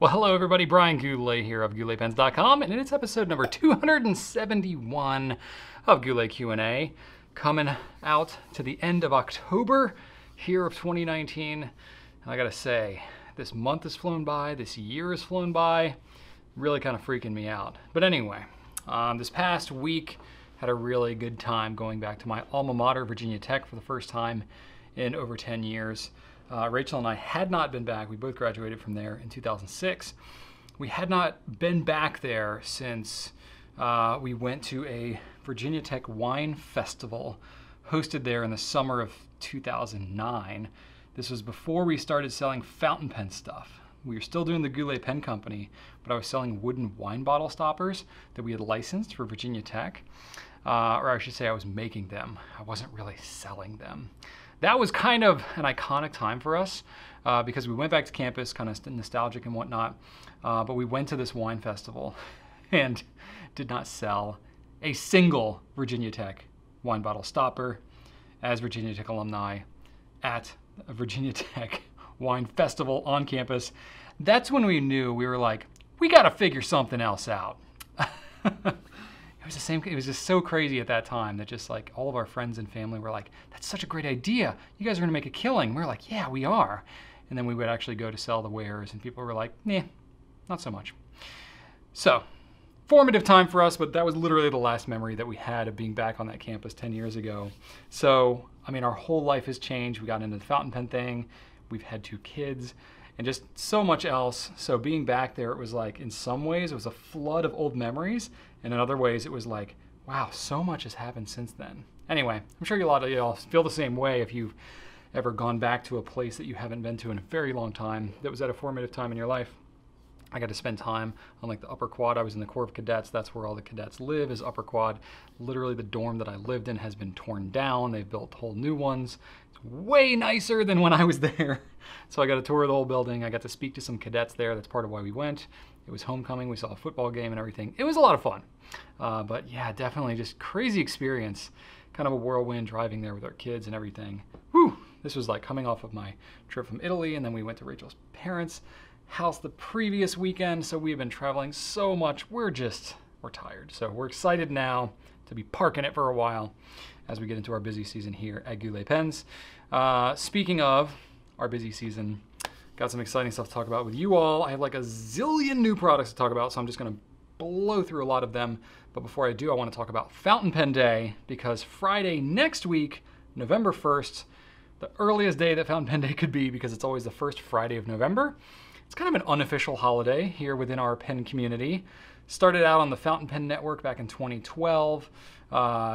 Well, hello everybody, Brian Goulet here of GouletPens.com, and it's episode number 271 of Goulet Q&A, coming out to the end of October here of 2019. And I gotta say, this month has flown by, this year has flown by, really kind of freaking me out. But anyway, this past week, had a really good time going back to my alma mater, Virginia Tech, for the first time in over 10 years. Rachel and I had not been back. We both graduated from there in 2006. We had not been back there since we went to a Virginia Tech wine festival hosted there in the summer of 2009. This was before we started selling fountain pen stuff. We were still doing the Goulet Pen Company, but I was selling wooden wine bottle stoppers that we had licensed for Virginia Tech. Or I should say I was making them. I wasn't really selling them. That was kind of an iconic time for us because we went back to campus, kind of nostalgic and whatnot, but we went to this wine festival and did not sell a single Virginia Tech wine bottle stopper as Virginia Tech alumni at a Virginia Tech wine festival on campus. That's when we knew, we were like, we got to figure something else out. It was just so crazy at that time that just like all of our friends and family were like, that's such a great idea. You guys are gonna make a killing. We were like, yeah, we are. And then we would actually go to sell the wares and people were like, nah, not so much. So formative time for us, but that was literally the last memory that we had of being back on that campus 10 years ago. So, I mean, our whole life has changed. We got into the fountain pen thing. We've had two kids and just so much else. So being back there, it was like, in some ways it was a flood of old memories. And in other ways, it was like, wow, so much has happened since then. Anyway, I'm sure a lot of y'all feel the same way if you've ever gone back to a place that you haven't been to in a very long time that was at a formative time in your life. I got to spend time on like the upper quad. I was in the Corps of Cadets. That's where all the cadets live, is upper quad. Literally the dorm that I lived in has been torn down. They've built whole new ones. It's way nicer than when I was there. So I got a tour of the whole building. I got to speak to some cadets there. That's part of why we went. It was homecoming. We saw a football game and everything. It was a lot of fun. But yeah, definitely just crazy experience. Kind of a whirlwind driving there with our kids and everything. Whew! This was like coming off of my trip from Italy, and then we went to Rachel's parents' house the previous weekend. So we've been traveling so much. We're tired. So we're excited now to be parking it for a while as we get into our busy season here at Goulet Pens. Speaking of our busy season, got some exciting stuff to talk about with you all. I have like a zillion new products to talk about, so I'm just gonna blow through a lot of them. But before I do, I wanna talk about Fountain Pen Day, because Friday next week, November 1st, the earliest day that Fountain Pen Day could be, because it's always the first Friday of November. It's kind of an unofficial holiday here within our pen community. Started out on the Fountain Pen Network back in 2012.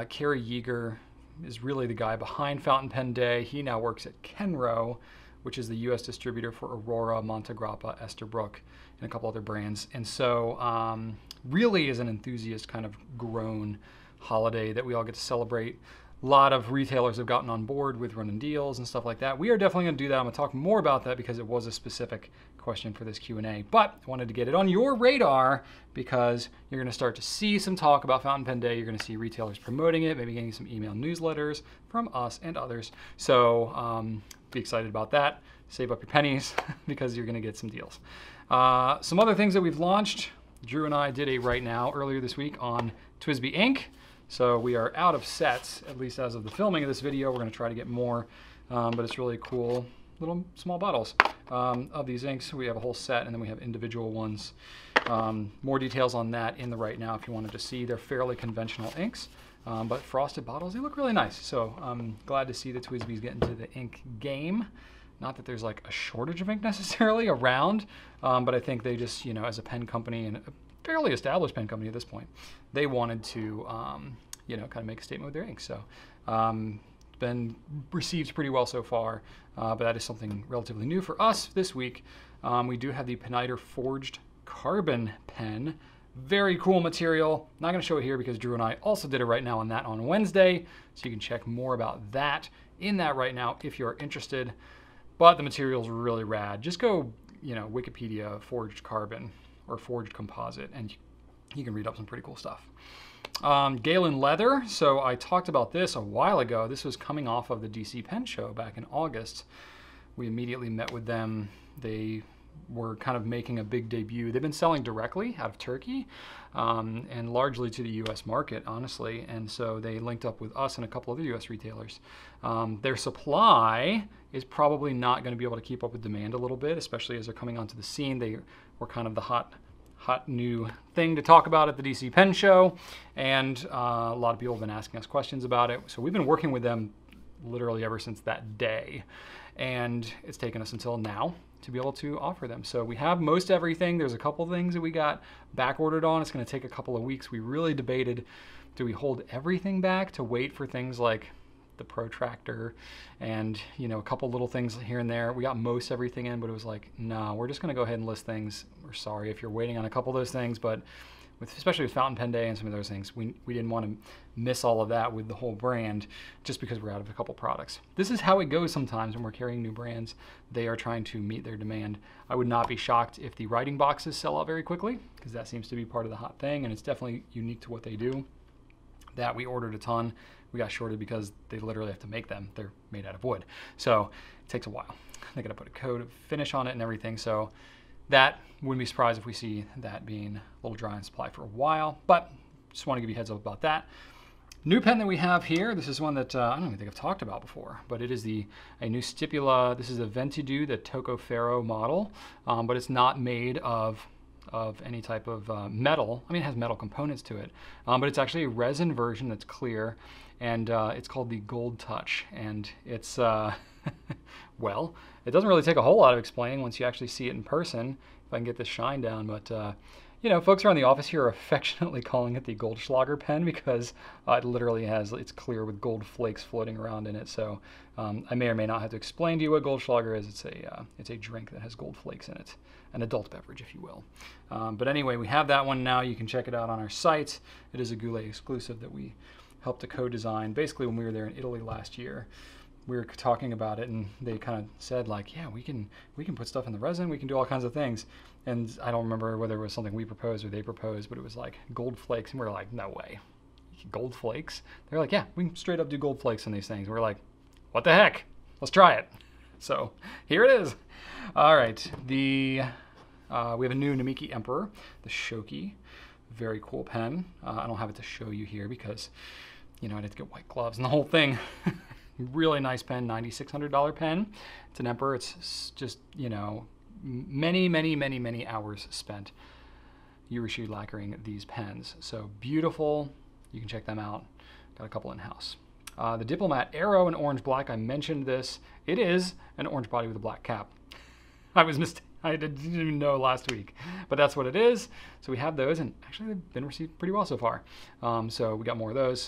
Carrie Yeager is really the guy behind Fountain Pen Day. He now works at Kenro, which is the U.S. distributor for Aurora, Montegrappa, Esterbrook, and a couple other brands. And so really is an enthusiast kind of grown holiday that we all get to celebrate. A lot of retailers have gotten on board with running deals and stuff like that. We are definitely gonna do that. I'm gonna talk more about that because it was a specific question for this Q&A, but I wanted to get it on your radar because you're gonna start to see some talk about Fountain Pen Day. You're gonna see retailers promoting it, maybe getting some email newsletters from us and others. So be excited about that. Save up your pennies because you're gonna get some deals. Some other things that we've launched. Drew and I did a Right Now earlier this week on TWSBI Inc. So we are out of sets, at least as of the filming of this video. We're gonna try to get more, but it's really cool little small bottles of these inks. We have a whole set and then we have individual ones. More details on that in the Right Now if you wanted to see. They're fairly conventional inks, but frosted bottles, they look really nice. So I'm glad to see the TWSBI's getting to the ink game. Not that there's like a shortage of ink necessarily around, but I think they just, you know, as a pen company and a fairly established pen company at this point, they wanted to, you know, kind of make a statement with their ink. So been received pretty well so far, but that is something relatively new for us this week. We do have the Peniter Forged Carbon Pen. Very cool material. Not gonna show it here because Drew and I also did a Right Now on that on Wednesday. So you can check more about that in that Right Now if you're interested. But the material's really rad. Just go, you know, Wikipedia forged carbon or forged composite and you can read up some pretty cool stuff. Galen leather. So I talked about this a while ago. This was coming off of the DC Pen Show back in August. We immediately met with them. They were kind of making a big debut. They've been selling directly out of Turkey and largely to the US market, honestly. And so they linked up with us and a couple other US retailers. Their supply is probably not going to be able to keep up with demand a little bit, especially as they're coming onto the scene. They were kind of the hot new thing to talk about at the DC Pen Show. And a lot of people have been asking us questions about it. So we've been working with them literally ever since that day. And it's taken us until now to be able to offer them. So we have most everything. There's a couple things that we got back ordered on. It's going to take a couple of weeks. We really debated, do we hold everything back to wait for things like the protractor and, you know, a couple little things here and there. We got most everything in, but it was like, nah, we're just going to go ahead and list things. We're sorry if you're waiting on a couple of those things, but with, especially with Fountain Pen Day and some of those things, we didn't want to miss all of that with the whole brand just because we're out of a couple products. This is how it goes sometimes when we're carrying new brands. They are trying to meet their demand. I would not be shocked if the writing boxes sell out very quickly, because that seems to be part of the hot thing, and it's definitely unique to what they do. That we ordered a ton. We got shorted because they literally have to make them. They're made out of wood. So it takes a while. They got to put a coat of finish on it and everything. So that wouldn't be surprised if we see that being a little dry in supply for a while, but just want to give you a heads up about that. New pen that we have here, this is one that I don't even think I've talked about before, but it is a new Stipula. This is a Ventidu, the Tocofero model, but it's not made of any type of metal. I mean, it has metal components to it, but it's actually a resin version that's clear, and it's called the Gold Touch, and it's, well, it doesn't really take a whole lot of explaining once you actually see it in person, if I can get this shine down, but, you know, folks around the office here are affectionately calling it the Goldschlager pen because it literally has, it's clear with gold flakes floating around in it, so I may or may not have to explain to you what Goldschlager is. It's a drink that has gold flakes in it, an adult beverage, if you will. But anyway, we have that one now. You can check it out on our site. It is a Goulet exclusive that we helped to co-design. Basically, when we were there in Italy last year, we were talking about it, and they kind of said, like, yeah, we can put stuff in the resin, we can do all kinds of things. And I don't remember whether it was something we proposed or they proposed, but it was like gold flakes, and we were like, no way. Gold flakes? They're like, yeah, we can straight up do gold flakes on these things. We're like, what the heck? Let's try it. So here it is. All right, we have a new Namiki Emperor, the Shoki. Very cool pen. I don't have it to show you here because, you know, I had to get white gloves and the whole thing. Really nice pen, $9,600 pen. It's an Emperor. It's just, you know, many, many, many, many hours spent Urashi lacquering these pens. So beautiful. You can check them out. Got a couple in-house. The Diplomat Arrow in orange black. I mentioned this. It is an orange body with a black cap. I was mistaken. I didn't even know last week, but that's what it is. So we have those, and actually they've been received pretty well so far. So we got more of those.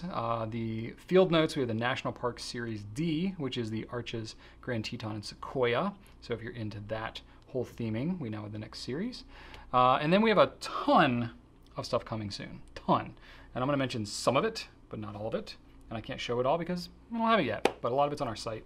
The field notes, we have the National Park Series D, which is the Arches, Grand Teton, and Sequoia. So if you're into that whole theming, we now have the next series. And then we have a ton of stuff coming soon, ton. And I'm gonna mention some of it, but not all of it. And I can't show it all because we don't have it yet, but a lot of it's on our site.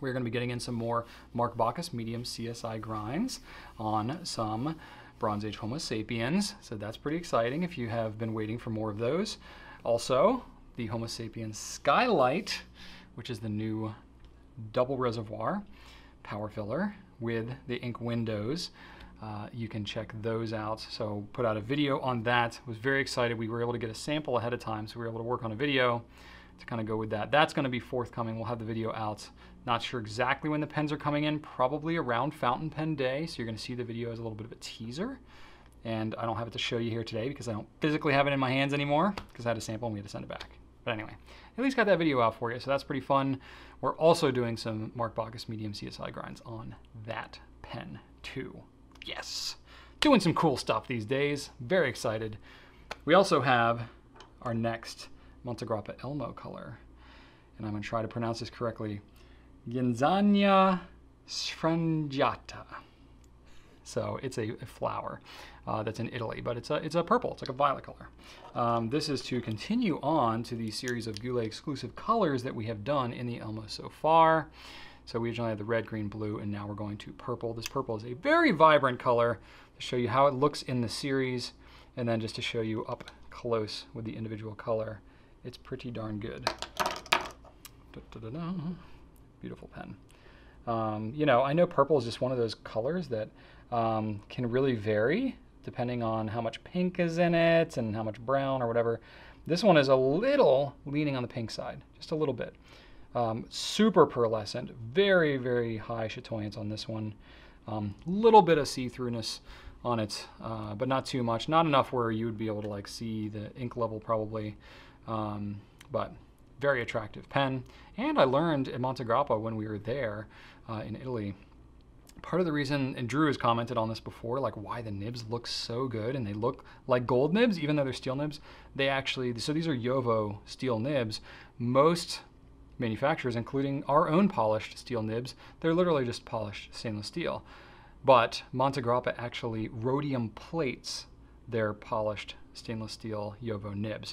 We're going to be getting in some more Mark Bacchus medium CSI grinds on some Bronze Age Homo Sapiens. So that's pretty exciting if you have been waiting for more of those. Also, the Homo Sapiens Skylight, which is the new double reservoir power filler with the ink windows. You can check those out. So put out a video on that. Was very excited. We were able to get a sample ahead of time, so we were able to work on a video to kind of go with that. That's going to be forthcoming. We'll have the video out. Not sure exactly when the pens are coming in, probably around Fountain Pen Day. So you're going to see the video as a little bit of a teaser. And I don't have it to show you here today because I don't physically have it in my hands anymore because I had a sample and we had to send it back. But anyway, at least got that video out for you. So that's pretty fun. We're also doing some Mark Bacchus medium CSI grinds on that pen too. Yes, doing some cool stuff these days. Very excited. We also have our next Montegrappa Elmo color. And I'm going to try to pronounce this correctly. Genzania sfrangiata. So it's a flower that's in Italy, but it's a purple. It's like a violet color. This is to continue on to the series of Goulet exclusive colors that we have done in the Elmo so far. So we originally had the red, green, blue, and now we're going to purple. This purple is a very vibrant color to show you how it looks in the series, and then just to show you up close with the individual color. It's pretty darn good. Da-da-da-da. Beautiful pen. You know, I know purple is just one of those colors that can really vary depending on how much pink is in it and how much brown or whatever. This one is a little leaning on the pink side, just a little bit. Super pearlescent, very, very high chatoyance on this one. Little bit of see-throughness on it, but not too much. Not enough where you would be able to like see the ink level probably, but very attractive pen. And I learned at Montegrappa when we were there in Italy, part of the reason, and Drew has commented on this before, like why the nibs look so good and they look like gold nibs, even though they're steel nibs. They actually, so these are JoWo steel nibs. Most manufacturers, including our own polished steel nibs, they're literally just polished stainless steel. But Montegrappa actually rhodium plates their polished stainless steel JoWo nibs.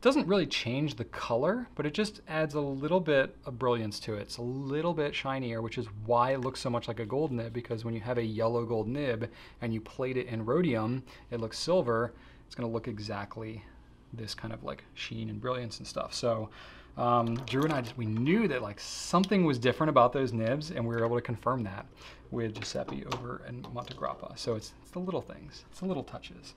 It doesn't really change the color, but it just adds a little bit of brilliance to it. It's a little bit shinier, which is why it looks so much like a gold nib, because when you have a yellow gold nib and you plate it in rhodium, it looks silver, it's gonna look exactly this kind of like sheen and brilliance and stuff. So Drew and I, we knew that like something was different about those nibs, and we were able to confirm that with Giuseppe over in Montegrappa. So it's the little things, it's the little touches.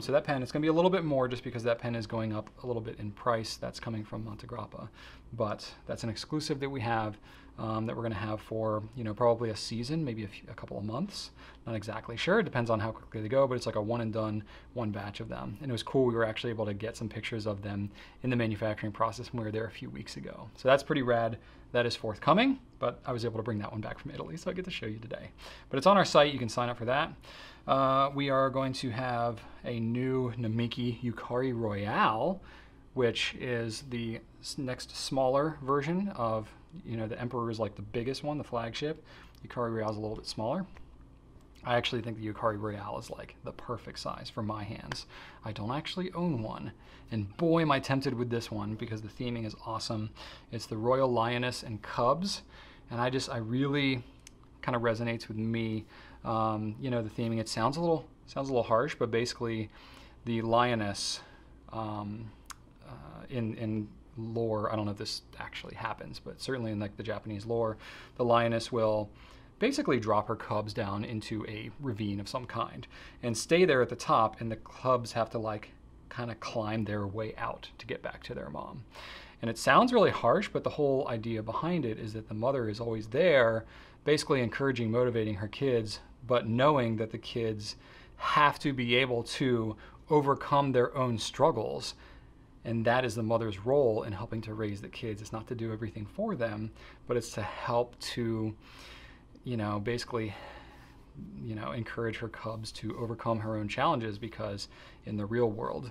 So that pen, it's gonna be a little bit more just because that pen is going up a little bit in price. That's coming from Montegrappa, but that's an exclusive that we have that we're gonna have for, you know, probably a season, maybe a couple of months. Not exactly sure, it depends on how quickly they go, but it's like a one and done, one batch of them. And it was cool, we were actually able to get some pictures of them in the manufacturing process when we were there a few weeks ago. So that's pretty rad. That is forthcoming, but I was able to bring that one back from Italy, so I get to show you today. But it's on our site, you can sign up for that. We are going to have a new Namiki Yukari Royale, which is the next smaller version of, you know, the Emperor is like the biggest one, the flagship. Yukari Royale is a little bit smaller. I actually think the Yukari Royale is like the perfect size for my hands. I don't actually own one, and boy am I tempted with this one because the theming is awesome. It's the Royal Lioness and Cubs, and I really kind of resonates with me. You know, the theming, it sounds a little harsh, but basically the lioness in lore, I don't know if this actually happens, but certainly in like the Japanese lore, the lioness will basically drop her cubs down into a ravine of some kind and stay there at the top, and the cubs have to like kind of climb their way out to get back to their mom. And it sounds really harsh, but the whole idea behind it is that the mother is always there, basically encouraging, motivating her kids, but knowing that the kids have to be able to overcome their own struggles. And that is the mother's role in helping to raise the kids. It's not to do everything for them, but it's to help to, you know, basically, you know, encourage her cubs to overcome her own challenges, because in the real world,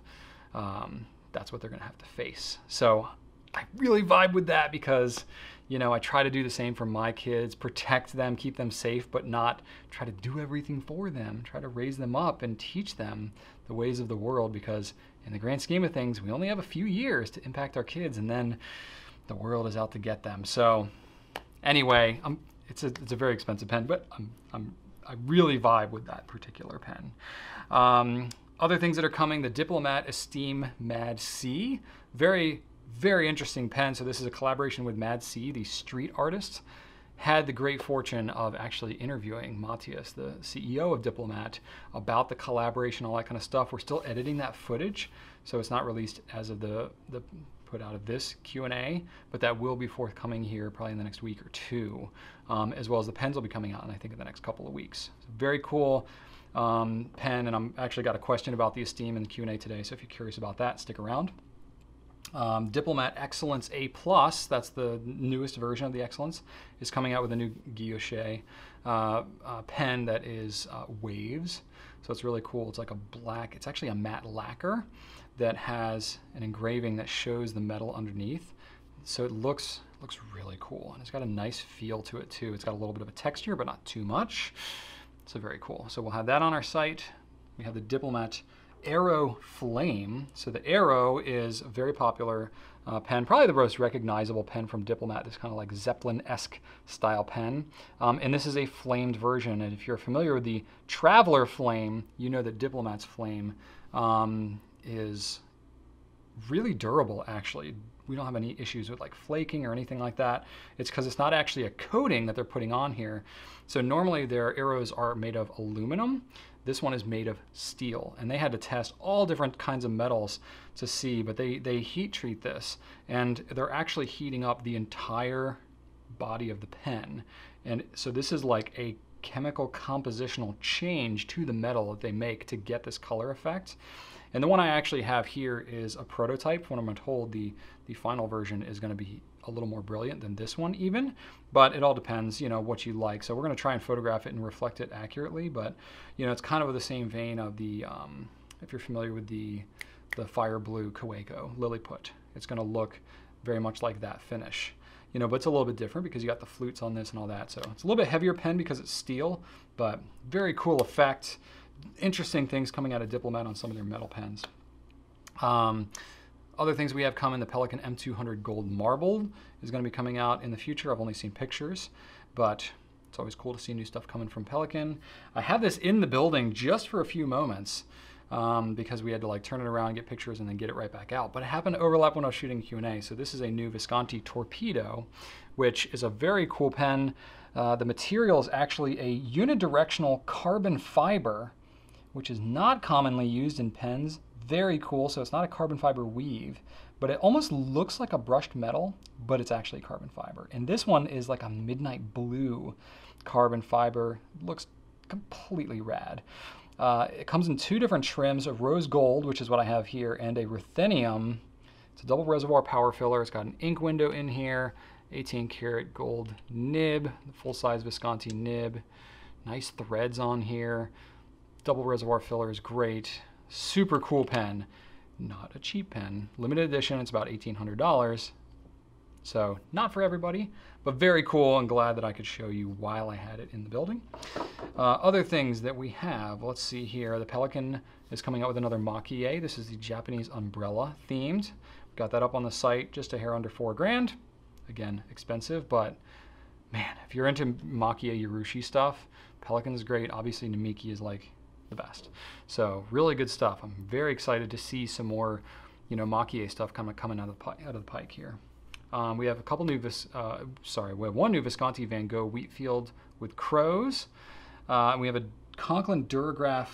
that's what they're gonna have to face. So I really vibe with that because, you know, I try to do the same for my kids, protect them, keep them safe, but not try to do everything for them, try to raise them up and teach them the ways of the world, because in the grand scheme of things, we only have a few years to impact our kids, and then the world is out to get them. So anyway, it's a very expensive pen, but I really vibe with that particular pen. Other things that are coming, the Diplomat Esteem Mad C. Very, very interesting pen. So this is a collaboration with Mad C, the street artist. Had the great fortune of actually interviewing Matthias, the CEO of Diplomat, about the collaboration, all that kind of stuff. We're still editing that footage, so it's not released as of the put out of this Q&A, but that will be forthcoming here probably in the next week or two, as well as the pens will be coming out, and I think in the next couple of weeks. So very cool pen, and I'm actually got a question about the Esteem in the Q&A today, so if you're curious about that, stick around. Diplomat Excellence A+, that's the newest version of the Excellence, is coming out with a new guilloche pen that is waves. So it's really cool. It's like a black, it's actually a matte lacquer that has an engraving that shows the metal underneath. So it looks really cool. And it's got a nice feel to it too. It's got a little bit of a texture, but not too much. So very cool. So we'll have that on our site. We have the Diplomat Arrow Flame. So the Arrow is a very popular pen, probably the most recognizable pen from Diplomat, this kind of like Zeppelin-esque style pen. And this is a flamed version. And if you're familiar with the Traveler Flame, you know that Diplomat's Flame is really durable, actually. we don't have any issues with like flaking or anything like that. It's because it's not actually a coating that they're putting on here. So normally their arrows are made of aluminum. This one is made of steel, and they had to test all different kinds of metals to see, but they heat treat this, and they're actually heating up the entire body of the pen. And so this is like a chemical compositional change to the metal that they make to get this color effect. And the one I actually have here is a prototype. When I'm told the final version is going to be a little more brilliant than this one even, but it all depends, you know, what you like. So we're going to try and photograph it and reflect it accurately, but you know, it's kind of the same vein of the, if you're familiar with the fire blue Kaweco Lilliput, it's going to look very much like that finish. You know, but it's a little bit different because you got the flutes on this and all that. So it's a little bit heavier pen because it's steel, but very cool effect. Interesting things coming out of Diplomat on some of their metal pens. Other things we have coming, the Pelican M200 Gold Marbled is going to be coming out in the future. I've only seen pictures, but it's always cool to see new stuff coming from Pelican. I had this in the building just for a few moments. Because we had to like turn it around, get pictures, and then get it right back out. But it happened to overlap when I was shooting Q&A. So this is a new Visconti Torpedo, which is a very cool pen. The material is actually a unidirectional carbon fiber, which is not commonly used in pens. Very cool. So it's not a carbon fiber weave, but it almost looks like a brushed metal, but it's actually carbon fiber. And this one is like a midnight blue carbon fiber. Looks completely rad. It comes in two different trims of rose gold, which is what I have here, and a ruthenium. It's a double reservoir power filler. It's got an ink window in here, 18 karat gold nib, full size Visconti nib, nice threads on here. Double reservoir filler is great. Super cool pen, not a cheap pen. Limited edition, it's about $1,800. So not for everybody, but very cool, and glad that I could show you while I had it in the building. Other things that we have, let's see here. The Pelican is coming out with another Maki-e. This is the Japanese umbrella themed. Got that up on the site, just a hair under $4 grand. Again, expensive, but man, if you're into Maki-e Yorushi stuff, Pelican's great. Obviously Namiki is like the best. So really good stuff. I'm very excited to see some more, you know, Maki-e stuff kind of coming out of the pike here. We have one new Visconti Van Gogh Wheatfield with crows. We have a Conklin Duragraph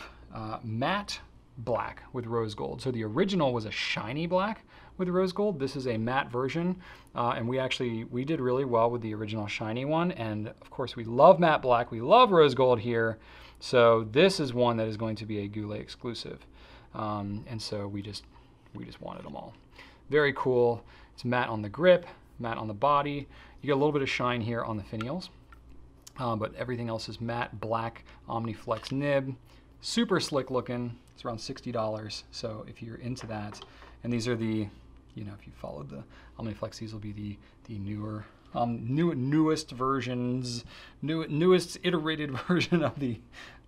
matte black with rose gold. So the original was a shiny black with rose gold. This is a matte version, and we did really well with the original shiny one. And of course, we love matte black. We love rose gold here. So this is one that is going to be a Goulet exclusive, and so we just wanted them all. Very cool. It's matte on the grip, matte on the body. You get a little bit of shine here on the finials, but everything else is matte black OmniFlex nib. Super slick looking. It's around $60, so if you're into that. And these are the, you know, if you followed the OmniFlex, these will be the newer, newest iterated version of the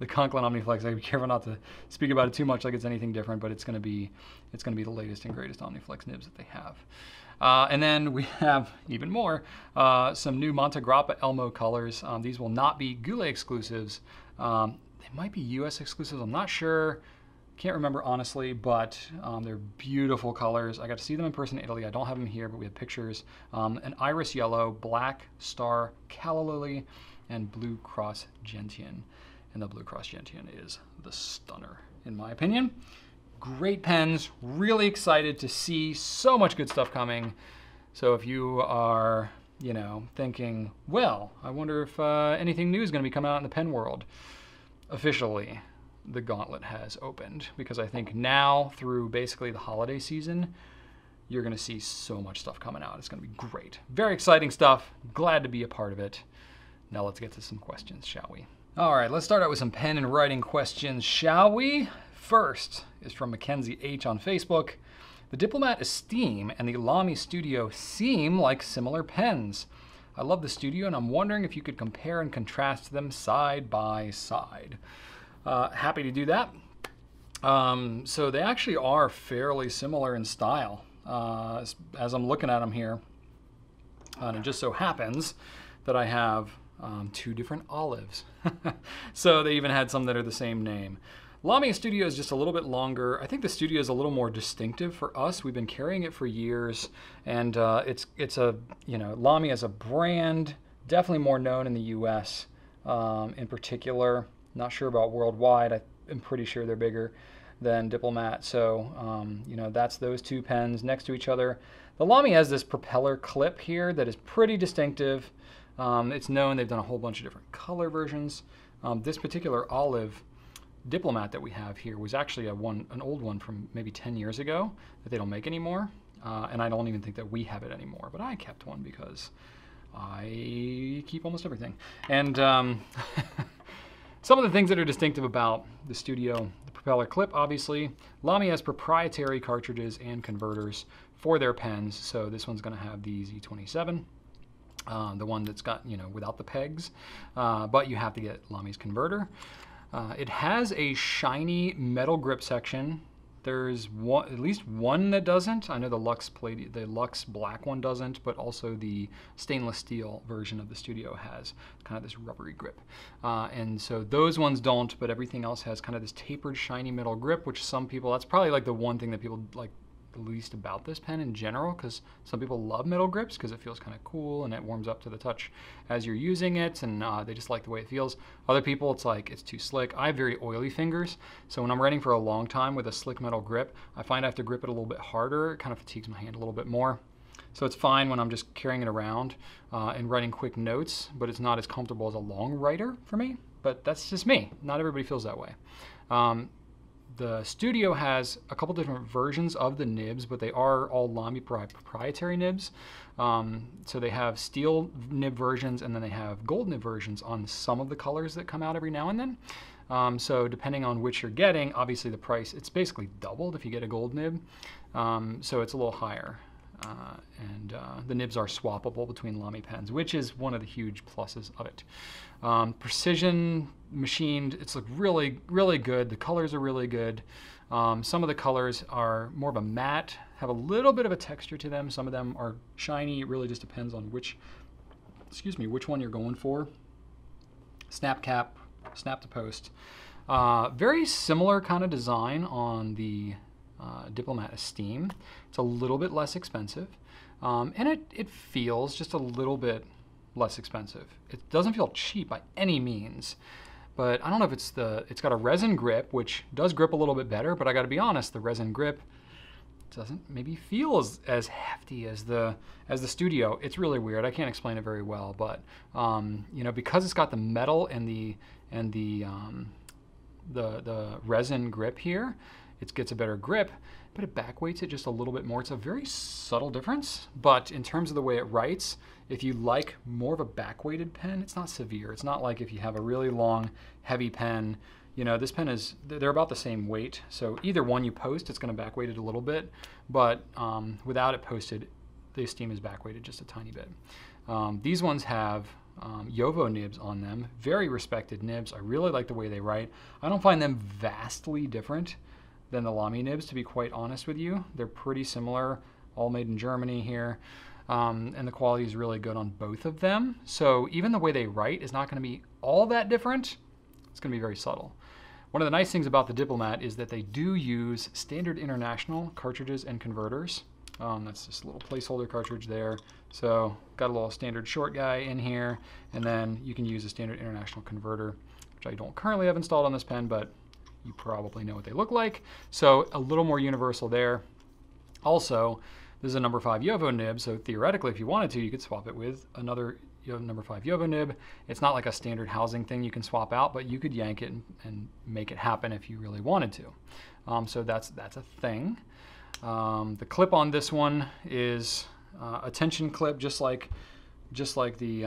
Conklin OmniFlex. I gotta be careful not to speak about it too much like it's anything different, but it's gonna be the latest and greatest OmniFlex nibs that they have. And then we have even more, some new Montegrappa Elmo colors. These will not be Goulet exclusives. They might be US exclusives, I'm not sure. Can't remember honestly, but they're beautiful colors. I got to see them in person in Italy. I don't have them here, but we have pictures. An iris yellow, black star calla lily, and blue cross gentian. And the blue cross gentian is the stunner, in my opinion. Great pens, really excited to see so much good stuff coming. So if you are, you know, thinking, well, I wonder if anything new is going to be coming out in the pen world, officially, the gauntlet has opened, because I think now through basically the holiday season, you're going to see so much stuff coming out. It's going to be great. Very exciting stuff. Glad to be a part of it. Now let's get to some questions, shall we? All right, let's start out with some pen and writing questions, shall we? First is from Mackenzie H on Facebook. The Diplomat Esteem and the Lamy Studio seem like similar pens. I love the Studio, and I'm wondering if you could compare and contrast them side by side. Happy to do that. So they actually are fairly similar in style, as I'm looking at them here. And it just so happens that I have two different olives. So they even had some that are the same name. Lamy Studio is just a little bit longer. I think the Studio is a little more distinctive for us. We've been carrying it for years, and it's a, you know, Lamy as a brand, definitely more known in the U.S. In particular. Not sure about worldwide. I'm pretty sure they're bigger than Diplomat. So, you know, that's those two pens next to each other. The Lamy has this propeller clip here that is pretty distinctive. It's known. They've done a whole bunch of different color versions. This particular olive Diplomat that we have here was actually an old one from maybe 10 years ago that they don't make anymore. And I don't even think that we have it anymore, but I kept one because I keep almost everything. And some of the things that are distinctive about the Studio, the propeller clip, obviously. Lamy has proprietary cartridges and converters for their pens. So this one's going to have the Z27. The one that's got, you know, without the pegs, but you have to get Lamy's converter. It has a shiny metal grip section. There's one, at least one that doesn't. I know the Lux black one doesn't, but also the stainless steel version of the Studio has kind of this rubbery grip. And so those ones don't, but everything else has kind of this tapered, shiny metal grip, which some people, that's probably like the one thing that people like least about this pen in general, because some people love metal grips because it feels kind of cool and it warms up to the touch as you're using it, and they just like the way it feels. Other people, it's like it's too slick. I have very oily fingers, so when I'm writing for a long time with a slick metal grip, I find I have to grip it a little bit harder. It kind of fatigues my hand a little bit more. So it's fine when I'm just carrying it around and writing quick notes, but it's not as comfortable as a long writer for me, but that's just me. Not everybody feels that way. The Studio has a couple different versions of the nibs, but they are all Lamy proprietary nibs. So they have steel nib versions, and then they have gold nib versions on some of the colors that come out every now and then. So depending on which you're getting, obviously the price, it's basically doubled if you get a gold nib. So it's a little higher. The nibs are swappable between Lamy pens, which is one of the huge pluses of it. Precision machined, it's like really, really good. The colors are really good. Some of the colors are more of a matte, have a little bit of a texture to them. Some of them are shiny. It really just depends on which one you're going for. Snap cap, snap to post. Very similar kind of design on the Diplomat Esteem. It's a little bit less expensive, and it feels just a little bit less expensive. It doesn't feel cheap by any means, but I don't know if it's it's got a resin grip, which does grip a little bit better, but I gotta be honest, the resin grip doesn't maybe feel as hefty as the Studio. It's really weird. I can't explain it very well, but you know, because it's got the metal and the resin grip here, it gets a better grip, but it backweights it just a little bit more. It's a very subtle difference, but in terms of the way it writes, if you like more of a backweighted pen, it's not severe. It's not like if you have a really long, heavy pen, you know, this pen is, they're about the same weight. So either one you post, it's gonna backweight it a little bit, but without it posted, the Esteem is backweighted just a tiny bit. These ones have JoWo nibs on them, very respected nibs. I really like the way they write. I don't find them vastly different than the Lamy nibs, to be quite honest with you. They're pretty similar, all made in Germany here. And the quality is really good on both of them. So even the way they write is not gonna be all that different. It's gonna be very subtle. One of the nice things about the Diplomat is that they do use standard international cartridges and converters. That's just a little placeholder cartridge there. So got a little standard short guy in here, and then you can use a standard international converter, which I don't currently have installed on this pen, but you probably know what they look like. So a little more universal there. Also, this is a number 5 JoWo nib. So theoretically, if you wanted to, you could swap it with another number 5 JoWo nib. It's not like a standard housing thing you can swap out, but you could yank it and make it happen if you really wanted to. So that's a thing. The clip on this one is a tension clip, just like the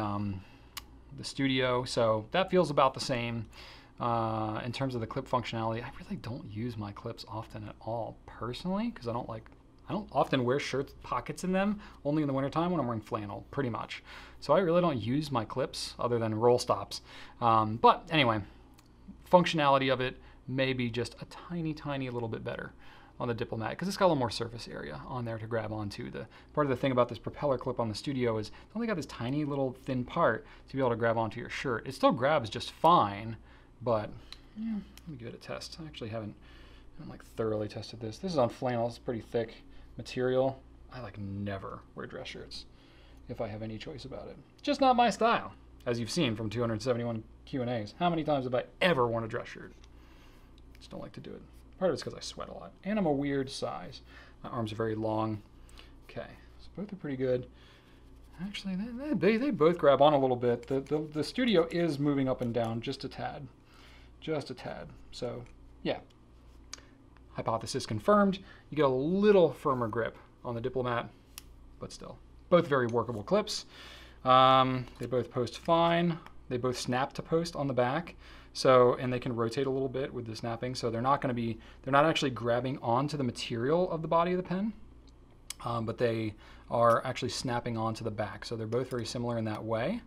Studio. So that feels about the same. In terms of the clip functionality, I really don't use my clips often at all personally, because I don't often wear shirts with pockets in them, only in the wintertime when I'm wearing flannel, pretty much. So I really don't use my clips other than roll stops. But anyway, functionality of it may be just a tiny, tiny little bit better on the Diplomat, because it's got a little more surface area on there to grab onto. The part of the thing about this propeller clip on the Studio is it's only got this tiny little thin part to be able to grab onto your shirt. It still grabs just fine, but Yeah, let me give it a test. I actually haven't like thoroughly tested this. This is on flannel. It's pretty thick material. I like never wear dress shirts if I have any choice about it. Just not my style, as you've seen from 271 Q&As. How many times have I ever worn a dress shirt? Just don't like to do it. Part of it's because I sweat a lot, and I'm a weird size. My arms are very long. Okay, so both are pretty good. Actually, they both grab on a little bit. The studio is moving up and down just a tad. Just a tad. So, yeah. Hypothesis confirmed. You get a little firmer grip on the Diplomat, but still. Both very workable clips. They both post fine. They both snap to post on the back. So, and they can rotate a little bit with the snapping. So they're not going to be, they're not actually grabbing onto the material of the body of the pen, but they are actually snapping onto the back. So they're both very similar in that way.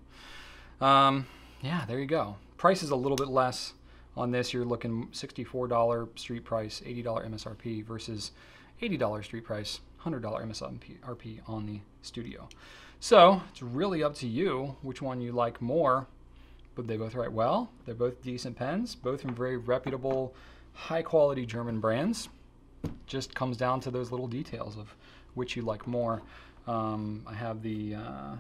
Yeah, there you go. Price is a little bit less on this. You're looking $64 street price, $80 MSRP versus $80 street price, $100 MSRP on the Studio. So it's really up to you which one you like more, but they both write well. They're both decent pens, both from very reputable, high quality German brands. Just comes down to those little details of which you like more. I have the,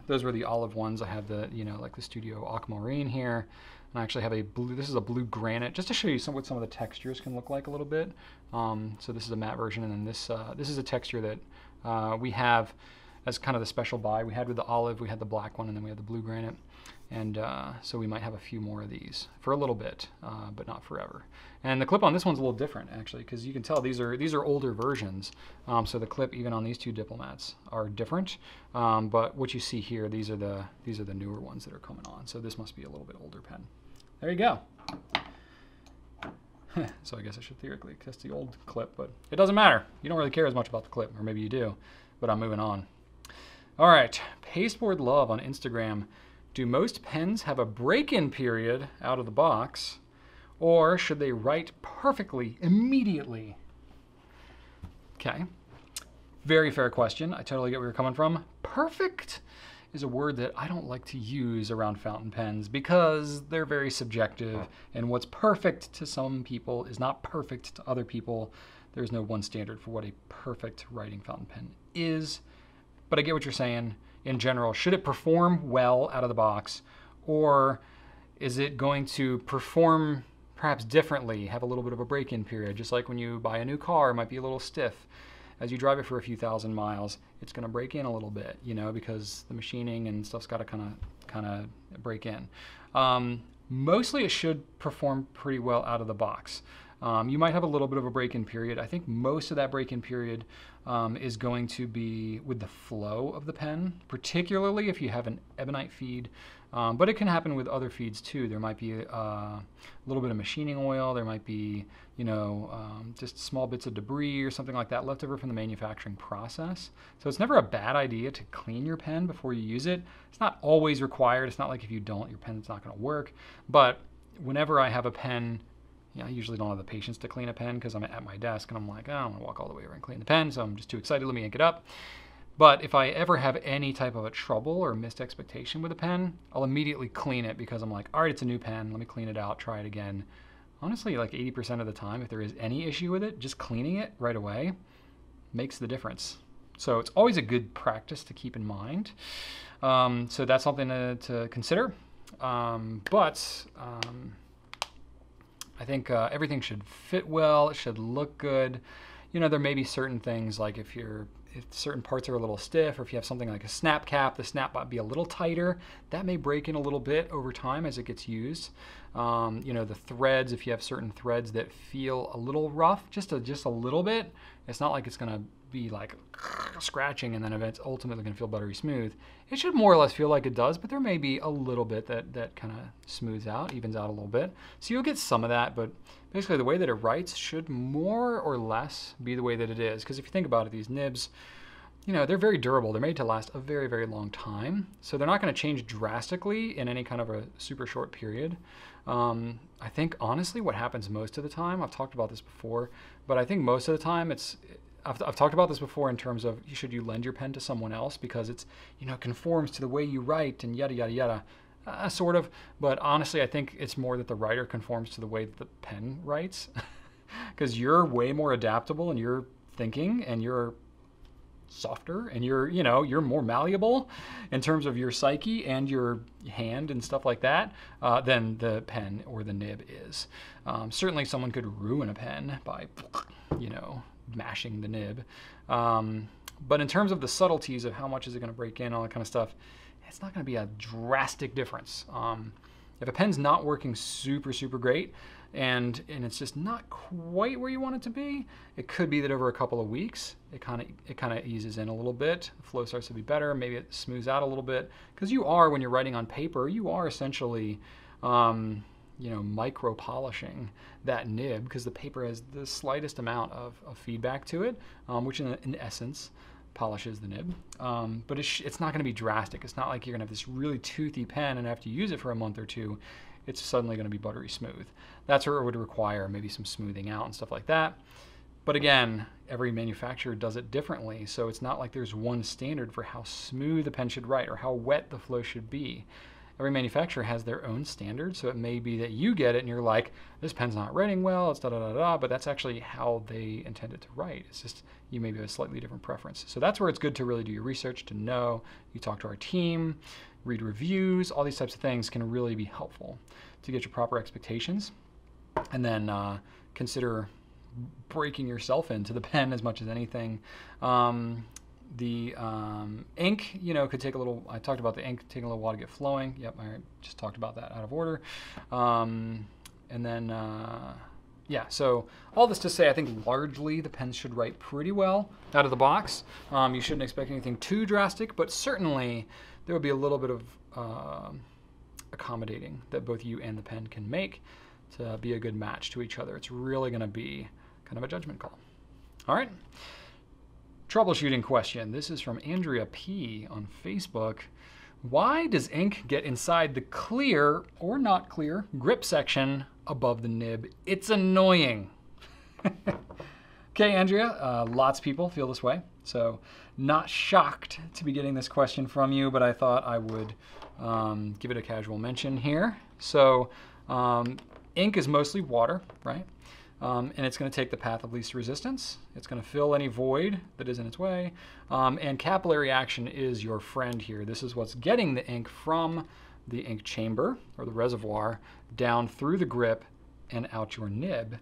those were the olive ones. I have the, you know, like the Studio Aquamarine here. And I actually have a blue, this is a blue granite, just to show you some, what some of the textures can look like a little bit. So this is a matte version, and then this, this is a texture that we have as kind of the special buy. We had with the olive, we had the black one, and then we had the blue granite. And so we might have a few more of these for a little bit, but not forever. And the clip on this one's a little different, actually, because you can tell these are older versions. So the clip even on these two Diplomats are different. But what you see here, these are the newer ones that are coming on. So this must be a little bit older pen. There you go. So I guess I should theoretically kiss the old clip, but it doesn't matter. You don't really care as much about the clip, or maybe you do, but I'm moving on. All right, Pasteboard Love on Instagram. Do most pens have a break-in period out of the box, or should they write perfectly immediately? Okay, very fair question. I totally get where you're coming from. Perfect is a word that I don't like to use around fountain pens because they're very subjective, and what's perfect to some people is not perfect to other people. There's no one standard for what a perfect writing fountain pen is, but I get what you're saying. In general, should it perform well out of the box, or is it going to perform perhaps differently, have a little bit of a break-in period? Just like when you buy a new car, it might be a little stiff. As you drive it for a few thousand miles, it's going to break in a little bit, you know, because the machining and stuff's got to kind of break in. Mostly it should perform pretty well out of the box. You might have a little bit of a break-in period. I think most of that break-in period is going to be with the flow of the pen, particularly if you have an ebonite feed. But it can happen with other feeds too. There might be a little bit of machining oil. There might be, you know, just small bits of debris or something like that left over from the manufacturing process. So it's never a bad idea to clean your pen before you use it. It's not always required. It's not like if you don't, your pen's not going to work. But whenever I have a pen, yeah, I usually don't have the patience to clean a pen because I'm at my desk and I'm like, oh, I don't want to walk all the way over and clean the pen, so I'm just too excited, let me ink it up. But if I ever have any type of a trouble or missed expectation with a pen, I'll immediately clean it because I'm like, all right, it's a new pen, let me clean it out, try it again. Honestly, like 80% of the time, if there is any issue with it, just cleaning it right away makes the difference. So it's always a good practice to keep in mind. So that's something to consider. I think everything should fit well. It should look good. You know, there may be certain things like if certain parts are a little stiff, or if you have something like a snap cap, the snap might be a little tighter. That may break in a little bit over time as it gets used. You know, the threads, if you have certain threads that feel a little rough, just a little bit, it's not like it's going to be like scratching and then it's ultimately going to feel buttery smooth. It should more or less feel like it does, but there may be a little bit that kind of smooths out, evens out a little bit. So you'll get some of that, but basically the way that it writes should more or less be the way that it is. Because if you think about it, these nibs, you know, they're very durable. They're made to last a very, very long time. So they're not going to change drastically in any kind of a super short period. I think, honestly, what happens most of the time, I've talked about this before, but I think most of the time it's, I've talked about this before in terms of should you lend your pen to someone else because it's, you know, conforms to the way you write and yada, yada, yada. sort of, but honestly, I think it's more that the writer conforms to the way that the pen writes, because you're way more adaptable and you're thinking and you're softer and you're, you know, you're more malleable in terms of your psyche and your hand and stuff like that than the pen or the nib is. Certainly someone could ruin a pen by, you know, mashing the nib. But in terms of the subtleties of how much is it going to break in, all that kind of stuff, it's not going to be a drastic difference. If a pen's not working super, super great, and it's just not quite where you want it to be, it could be that over a couple of weeks, it kind of eases in a little bit. The flow starts to be better. Maybe it smooths out a little bit, because you are, when you're writing on paper, you are essentially, you know, micro polishing that nib, because the paper has the slightest amount of feedback to it, which in essence polishes the nib. But it's not going to be drastic. It's not like you're going to have this really toothy pen and after you use it for a month or two, it's suddenly going to be buttery smooth. That's where it would require maybe some smoothing out and stuff like that. But again, every manufacturer does it differently, so it's not like there's one standard for how smooth the pen should write or how wet the flow should be. Every manufacturer has their own standard, so it may be that you get it and you're like, this pen's not writing well, it's da-da-da-da, but that's actually how they intended to write. It's just you maybe have a slightly different preference. So that's where it's good to really do your research, to know. You talk to our team, read reviews, all these types of things can really be helpful to get your proper expectations. And then consider breaking yourself into the pen as much as anything. The ink, you know, could take a little, I talked about the ink taking a little while to get flowing. Yep, I just talked about that out of order. And then, yeah, so all this to say, I think largely the pens should write pretty well out of the box. You shouldn't expect anything too drastic, but certainly there would be a little bit of accommodating that both you and the pen can make to be a good match to each other. It's really gonna be kind of a judgment call. All right. Troubleshooting question. This is from Andrea P. on Facebook. Why does ink get inside the clear or not clear grip section above the nib? It's annoying. Okay, Andrea, lots of people feel this way. So not shocked to be getting this question from you, but I thought I would give it a casual mention here. So ink is mostly water, right? And it's going to take the path of least resistance. It's going to fill any void that is in its way. And capillary action is your friend here. This is what's getting the ink from the ink chamber or the reservoir down through the grip and out your nib.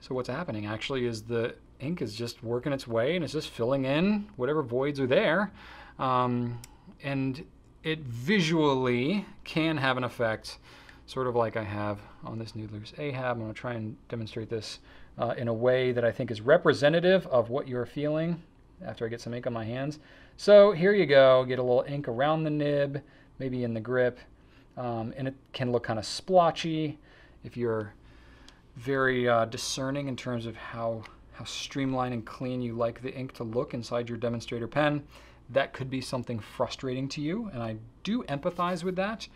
So what's happening actually is the ink is just working its way and it's just filling in whatever voids are there. And it visually can have an effect, sort of like I have on this Noodler's Ahab. I'm gonna try and demonstrate this in a way that I think is representative of what you're feeling after I get some ink on my hands. So here you go, get a little ink around the nib, maybe in the grip, and it can look kind of splotchy if you're very discerning in terms of how streamlined and clean you like the ink to look inside your demonstrator pen. That could be something frustrating to you, and I do empathize with that.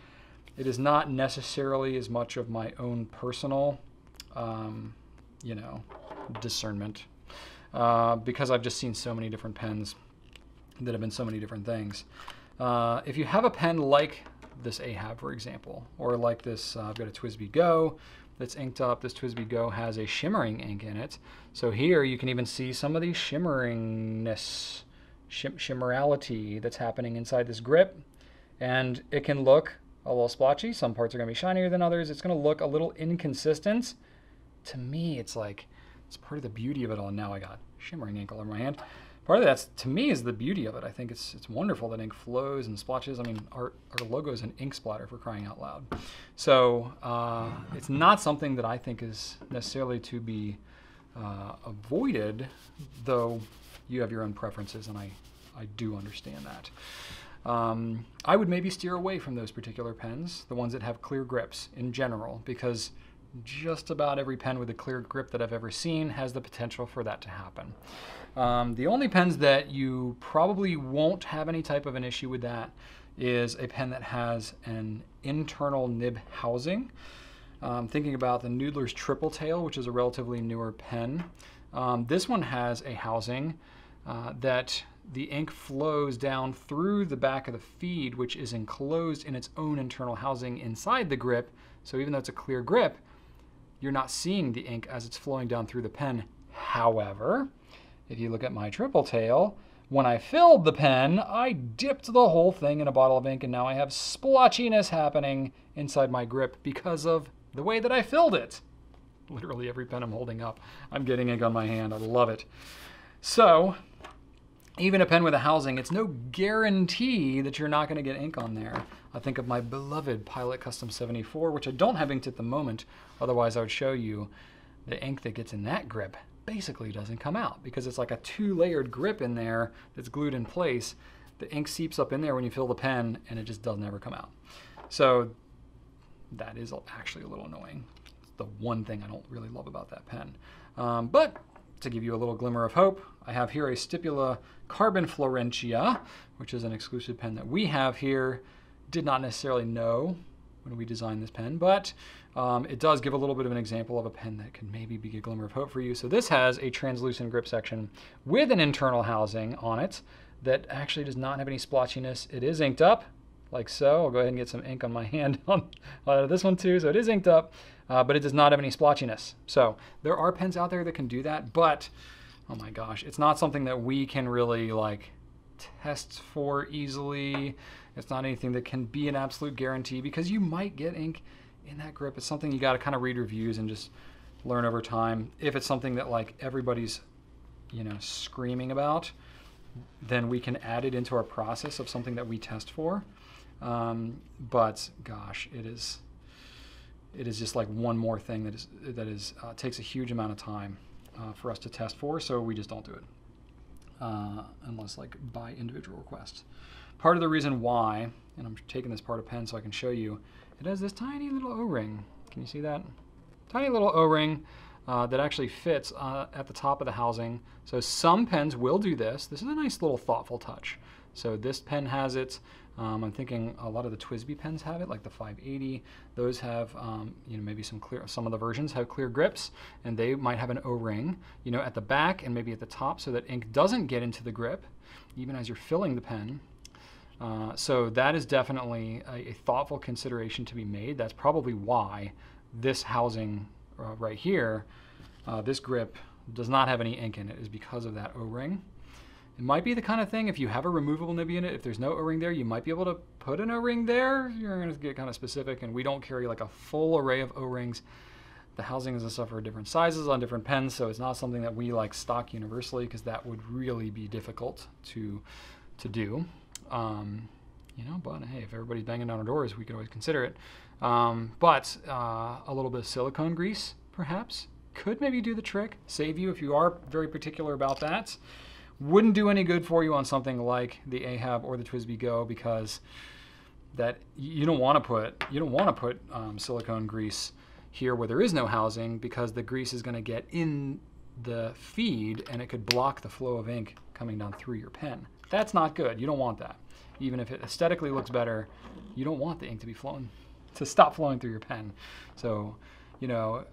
It is not necessarily as much of my own personal, you know, discernment, because I've just seen so many different pens that have been so many different things. If you have a pen like this Ahab, for example, or like this, I've got a TWSBI Go that's inked up. This TWSBI Go has a shimmering ink in it. So here you can even see some of the shimmeringness, shimmerality that's happening inside this grip, and it can look a little splotchy. Some parts are going to be shinier than others. It's going to look a little inconsistent. To me, it's like, it's part of the beauty of it all. And now I got shimmering ink all over my hand. Part of that, to me, is the beauty of it. I think it's wonderful that ink flows and splotches. I mean, our logo is an ink splatter, for crying out loud. So it's not something that I think is necessarily to be avoided, though you have your own preferences, and I do understand that. I would maybe steer away from those particular pens, the ones that have clear grips in general, because just about every pen with a clear grip that I've ever seen has the potential for that to happen. The only pens that you probably won't have any type of an issue with that is a pen that has an internal nib housing. Thinking about the Noodler's Triple Tail, which is a relatively newer pen. This one has a housing that the ink flows down through the back of the feed, which is enclosed in its own internal housing inside the grip. So even though it's a clear grip, you're not seeing the ink as it's flowing down through the pen. However, if you look at my triple tail, when I filled the pen, I dipped the whole thing in a bottle of ink, and now I have splotchiness happening inside my grip because of the way that I filled it. Literally every pen I'm holding up, I'm getting ink on my hand. I love it. So even a pen with a housing, it's no guarantee that you're not going to get ink on there. I think of my beloved Pilot Custom 74, which I don't have inked at the moment. Otherwise, I would show you the ink that gets in that grip. Basically doesn't come out because it's like a two-layered grip in there that's glued in place. The ink seeps up in there when you fill the pen and it just doesn't ever come out. So that is actually a little annoying. It's the one thing I don't really love about that pen. But to give you a little glimmer of hope, I have here a Stipula Carbon Florentia, which is an exclusive pen that we have here. Did not necessarily know when we designed this pen, but it does give a little bit of an example of a pen that can maybe be a glimmer of hope for you. So this has a translucent grip section with an internal housing on it that actually does not have any splotchiness. It is inked up, like so. I'll go ahead and get some ink on my hand on this one too. So it is inked up, but it does not have any splotchiness. So there are pens out there that can do that, but oh my gosh, it's not something that we can really like test for easily. It's not anything that can be an absolute guarantee because you might get ink in that grip. It's something you got to kind of read reviews and just learn over time. If it's something that like everybody's, you know, screaming about, then we can add it into our process of something that we test for. But gosh, it is just like one more thing that is takes a huge amount of time for us to test for. So we just don't do it unless like by individual requests. Part of the reason why, and I'm taking this part of pen so I can show you, it has this tiny little O-ring. Can you see that? Tiny little O-ring that actually fits at the top of the housing. So some pens will do this. This is a nice little thoughtful touch. So this pen has it. I'm thinking a lot of the TWSBI pens have it, like the 580. Those have, you know, maybe some of the versions have clear grips, and they might have an O-ring, you know, at the back and maybe at the top, so that ink doesn't get into the grip, even as you're filling the pen. So that is definitely a thoughtful consideration to be made. That's probably why this housing right here, this grip does not have any ink in it, is because of that O-ring. It might be the kind of thing, if you have a removable nib unit, if there's no O-ring there, you might be able to put an O-ring there. You're gonna get kind of specific, and we don't carry like a full array of O-rings. The housings and stuff are different sizes on different pens, so it's not something that we like stock universally, because that would really be difficult to do. You know, but hey, if everybody's banging down our doors, we could always consider it. But a little bit of silicone grease, perhaps, could maybe do the trick, save you if you are very particular about that. Wouldn't do any good for you on something like the Ahab or the TWSBI Go, because that you don't want to put silicone grease here where there is no housing, because the grease is going to get in the feed and it could block the flow of ink coming down through your pen. That's not good. You don't want that. Even if it aesthetically looks better, you don't want the ink to be flowing, to stop flowing through your pen. So, you know,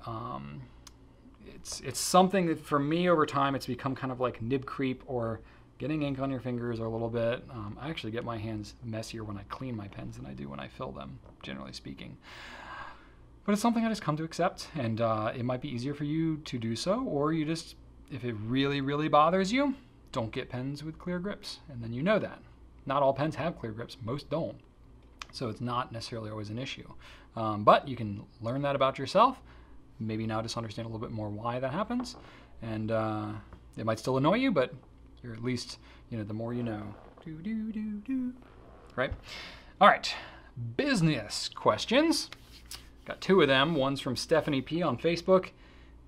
it's something that for me over time, it's become kind of like nib creep or getting ink on your fingers a little bit. I actually get my hands messier when I clean my pens than I do when I fill them, generally speaking. But it's something I just come to accept, and it might be easier for you to do so, or you just, if it really, really bothers you, don't get pens with clear grips, and then you know that. Not all pens have clear grips, most don't. So it's not necessarily always an issue. But you can learn that about yourself, maybe now just understand a little bit more why that happens, and it might still annoy you, but you're at least, you know, the more you know. Right? All right, business questions. Got two of them, one's from Stephanie P. on Facebook.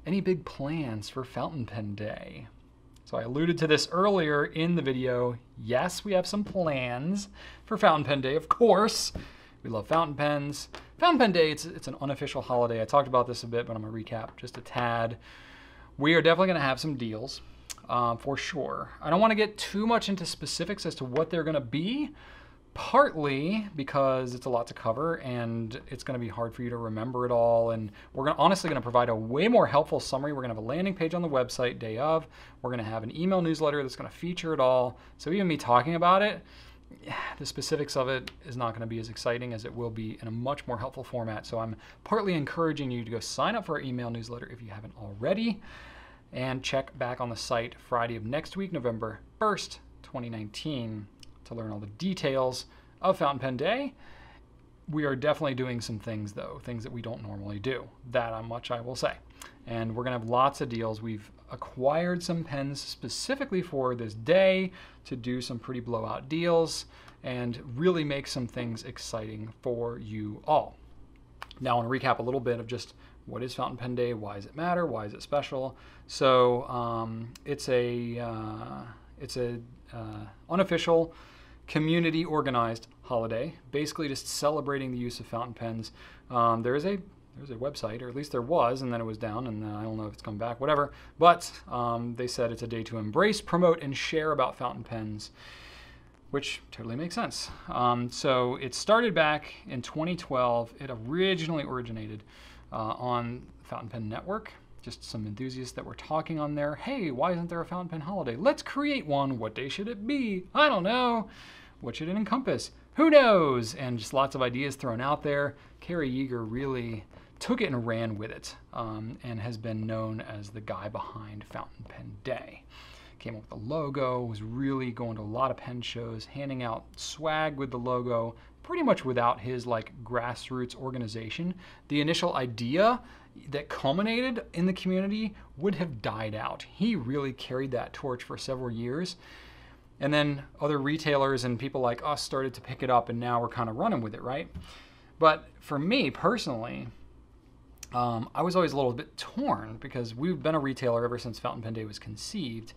Any big plans for Fountain Pen Day? So I alluded to this earlier in the video. Yes, we have some plans for Fountain Pen Day, of course. We love fountain pens. Fountain Pen Day, it's an unofficial holiday. I talked about this a bit, but I'm gonna recap just a tad. We are definitely gonna have some deals, for sure. I don't wanna get too much into specifics as to what they're gonna be, partly because it's a lot to cover and it's going to be hard for you to remember it all. And we're honestly going to provide a way more helpful summary. We're going to have a landing page on the website day of. We're going to have an email newsletter that's going to feature it all. So even me talking about it, the specifics of it is not going to be as exciting as it will be in a much more helpful format. So I'm partly encouraging you to go sign up for our email newsletter if you haven't already, and check back on the site Friday of next week, November 1st, 2019, to learn all the details of Fountain Pen Day. We are definitely doing some things, though, things that we don't normally do. That much I will say. And we're going to have lots of deals. We've acquired some pens specifically for this day to do some pretty blowout deals and really make some things exciting for you all. Now I want to recap a little bit of just what is Fountain Pen Day, why does it matter, why is it special. So it's an unofficial community organized holiday, basically just celebrating the use of fountain pens. There's a website, or at least there was, and then it was down, and then I don't know if it's come back, whatever. But they said it's a day to embrace, promote, and share about fountain pens, which totally makes sense. So it started back in 2012. It originated on Fountain Pen Network. Just some enthusiasts that were talking on there. Hey, why isn't there a fountain pen holiday? Let's create one. What day should it be? I don't know. What should it encompass? Who knows? And just lots of ideas thrown out there. Carrie Yeager really took it and ran with it, and has been known as the guy behind Fountain Pen Day. Came up with the logo, was really going to a lot of pen shows, handing out swag with the logo, pretty much without his like grassroots organization. The initial idea that culminated in the community would have died out. He really carried that torch for several years. And then other retailers and people like us started to pick it up, and now we're kind of running with it, right? But for me personally, I was always a little bit torn because we've been a retailer ever since Fountain Pen Day was conceived.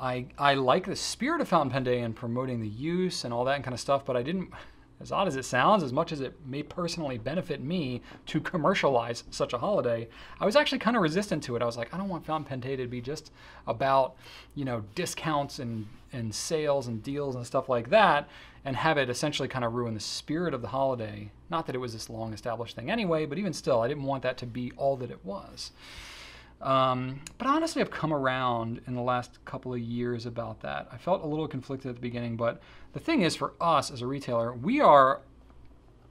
I like the spirit of Fountain Pen Day and promoting the use and all that kind of stuff, but I didn't, as odd as it sounds, as much as it may personally benefit me to commercialize such a holiday, I was actually kind of resistant to it. I was like, I don't want Fountain Pen Day to be just about, you know, discounts and sales and deals and stuff like that, and have it essentially kind of ruin the spirit of the holiday. Not that it was this long established thing anyway, but even still, I didn't want that to be all that it was. But honestly, I've come around in the last couple of years about that. I felt a little conflicted at the beginning, but the thing is, for us as a retailer, we are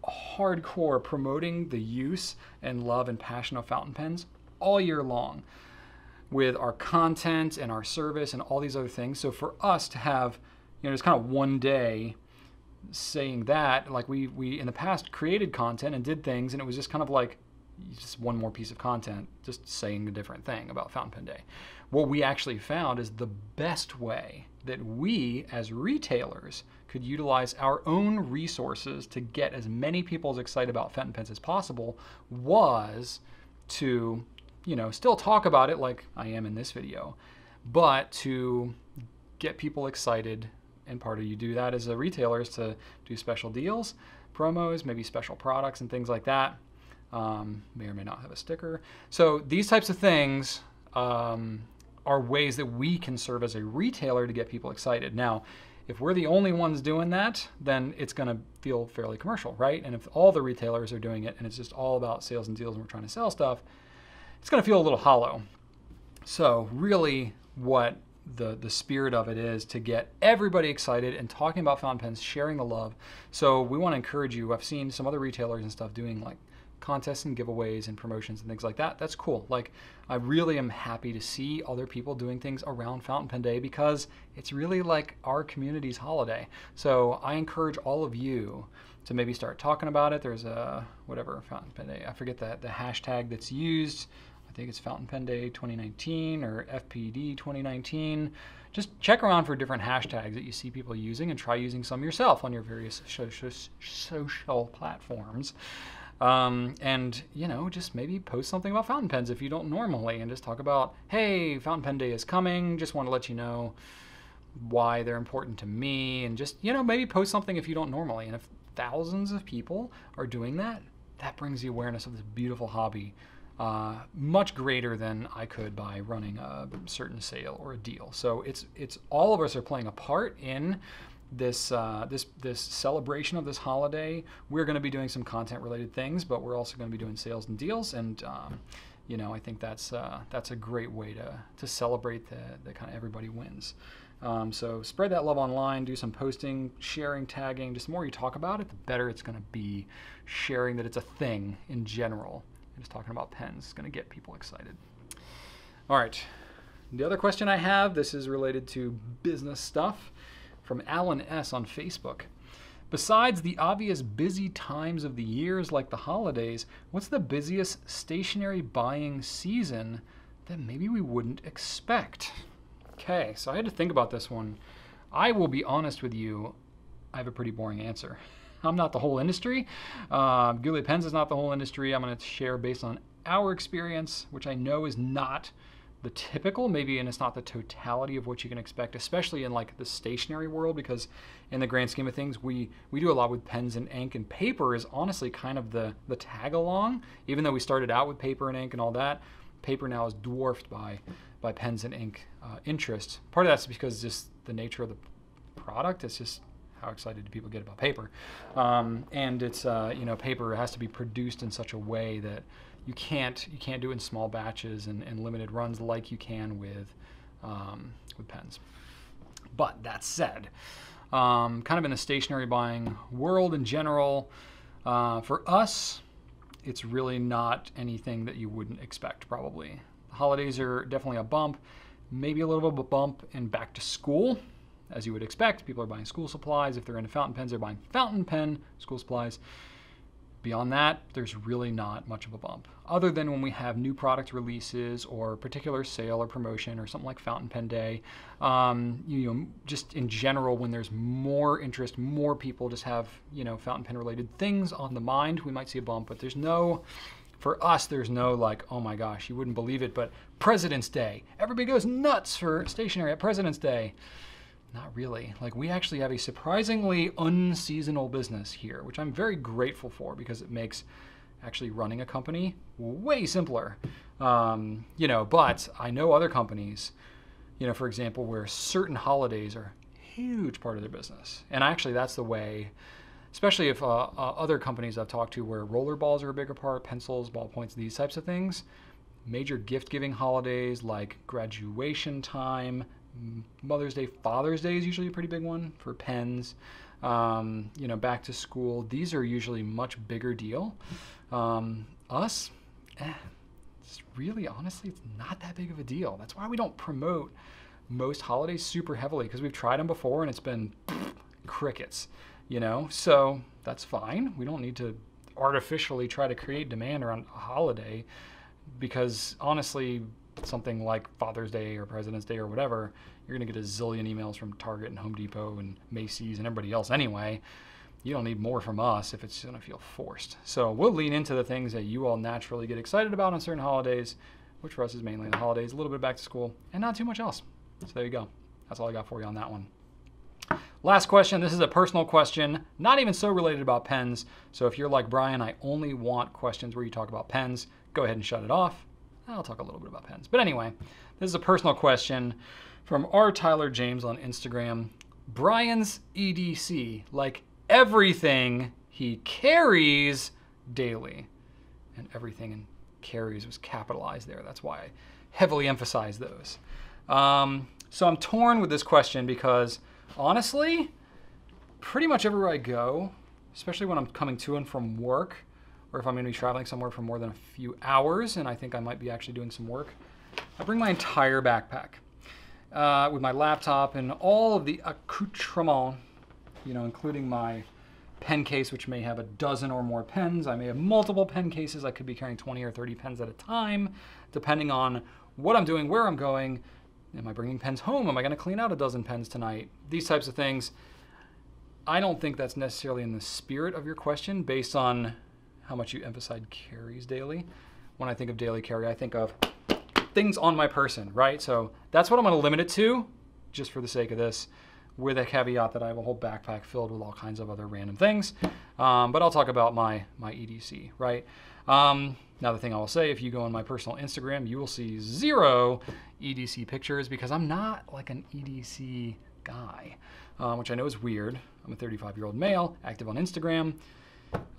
hardcore promoting the use and love and passion of fountain pens all year long with our content and our service and all these other things. So for us to have, you know, just kind of one day saying that, like we in the past created content and did things, and it was just kind of like, just one more piece of content, just saying a different thing about Fountain Pen Day. What we actually found is the best way that we as retailers could utilize our own resources to get as many people as excited about fountain pens as possible was to, you know, still talk about it like I am in this video, but to get people excited. And part of you do that as a retailer is to do special deals, promos, maybe special products and things like that. May or may not have a sticker. So these types of things are ways that we can serve as a retailer to get people excited. Now, if we're the only ones doing that, then it's going to feel fairly commercial, right? And if all the retailers are doing it and it's just all about sales and deals and we're trying to sell stuff, it's going to feel a little hollow. So really what the spirit of it is to get everybody excited and talking about fountain pens, sharing the love. So we want to encourage you. I've seen some other retailers and stuff doing like contests and giveaways and promotions and things like that. That's cool. Like, I really am happy to see other people doing things around Fountain Pen Day because it's really like our community's holiday. So I encourage all of you to maybe start talking about it. There's a whatever Fountain Pen Day. I forget the hashtag that's used. I think it's Fountain Pen Day 2019 or FPD 2019. Just check around for different hashtags that you see people using and try using some yourself on your various social platforms. And, you know, just maybe post something about fountain pens if you don't normally, and just talk about, hey, Fountain Pen Day is coming. Just want to let you know why they're important to me, and just, you know, maybe post something if you don't normally. And if thousands of people are doing that, that brings the awareness of this beautiful hobby much greater than I could by running a certain sale or a deal. So it's all of us are playing a part in this celebration of this holiday, we're going to be doing some content-related things, but we're also going to be doing sales and deals. And you know, I think that's a great way to celebrate the kind of everybody wins. So spread that love online, do some posting, sharing, tagging. Just the more you talk about it, the better it's going to be. Sharing that it's a thing in general, and just talking about pens is going to get people excited. All right. The other question I have, this is related to business stuff, from Alan S. on Facebook. Besides the obvious busy times of the years like the holidays, what's the busiest stationery buying season that maybe we wouldn't expect? Okay, so I had to think about this one. I will be honest with you, I have a pretty boring answer. I'm not the whole industry. Goulet Pens is not the whole industry. I'm going to share based on our experience, which I know is not the typical, maybe, and it's not the totality of what you can expect, especially in like the stationary world, because in the grand scheme of things, we do a lot with pens and ink, and paper is honestly kind of the tag along. Even though we started out with paper and ink and all that, paper now is dwarfed by pens and ink interest. Part of that's because just the nature of the product, it's just how excited do people get about paper. And it's, you know, paper has to be produced in such a way that you can't do it in small batches and limited runs like you can with pens. But that said, kind of in the stationery buying world in general, for us, it's really not anything that you wouldn't expect probably. The holidays are definitely a bump, maybe a little bit of a bump in back to school. As you would expect, people are buying school supplies. If they're into fountain pens, they're buying fountain pen school supplies. Beyond that, there's really not much of a bump, other than when we have new product releases or particular sale or promotion or something like Fountain Pen Day. You know, just in general, when there's more interest, more people just have, you know, fountain pen related things on the mind, we might see a bump. But there's no, for us, there's no like, oh my gosh, you wouldn't believe it, but President's Day, everybody goes nuts for stationery at President's Day. Not really. Like, we actually have a surprisingly unseasonal business here, which I'm very grateful for, because it makes actually running a company way simpler. You know, but I know other companies, you know, for example, where certain holidays are a huge part of their business. And actually that's the way, especially if other companies I've talked to where rollerballs are a bigger part, pencils, ballpoints, these types of things, major gift-giving holidays like graduation time, Mother's Day, Father's Day is usually a pretty big one for pens. You know, back to school, these are usually much bigger deal. Us, it's really, honestly, it's not that big of a deal. That's why we don't promote most holidays super heavily, because we've tried them before and it's been crickets, you know? So that's fine. We don't need to artificially try to create demand around a holiday, because honestly, something like Father's Day or President's Day or whatever, you're going to get a zillion emails from Target and Home Depot and Macy's and everybody else anyway. You don't need more from us if it's going to feel forced. So we'll lean into the things that you all naturally get excited about on certain holidays, which for us is mainly the holidays, a little bit back to school, and not too much else. So there you go. That's all I got for you on that one. Last question. This is a personal question, not even so related about pens. So if you're like, Brian, I only want questions where you talk about pens, go ahead and shut it off. I'll talk a little bit about pens. But anyway, this is a personal question from R. Tyler James on Instagram. Brian's EDC, like everything he carries daily. And everything in carries was capitalized there. That's why I heavily emphasize those. So I'm torn with this question, because honestly, pretty much everywhere I go, especially when I'm coming to and from work, or if I'm going to be traveling somewhere for more than a few hours, and I think I might be actually doing some work, I bring my entire backpack with my laptop and all of the accoutrements, you know, including my pen case, which may have a dozen or more pens. I may have multiple pen cases. I could be carrying 20 or 30 pens at a time, depending on what I'm doing, where I'm going. Am I bringing pens home? Am I going to clean out a dozen pens tonight? These types of things. I don't think that's necessarily in the spirit of your question, based on how much you emphasize carries daily. When I think of daily carry, I think of things on my person, right? So that's what I'm gonna limit it to, just for the sake of this, with a caveat that I have a whole backpack filled with all kinds of other random things. But I'll talk about my EDC, right? Now the thing I will say, if you go on my personal Instagram, you will see zero EDC pictures, because I'm not like an EDC guy. which I know is weird. I'm a 35-year-old male, active on Instagram.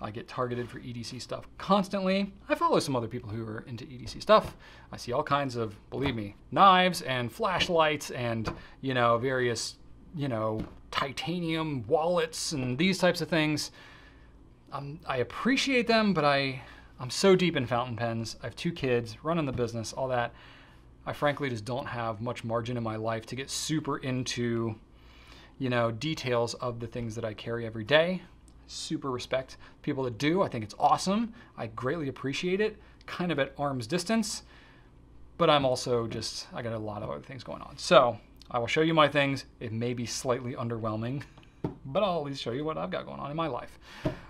I get targeted for EDC stuff constantly. I follow some other people who are into EDC stuff. I see all kinds of, believe me, knives and flashlights and, you know, various, you know, titanium wallets and these types of things. I appreciate them, but I'm so deep in fountain pens. I have 2 kids, running the business, all that. I frankly just don't have much margin in my life to get super into, you know, details of the things that I carry every day. Super respect people that do. I think it's awesome. I greatly appreciate it, kind of at arm's distance, but I'm also just, I got a lot of other things going on. So I will show you my things. It may be slightly underwhelming, but I'll at least show you what I've got going on in my life.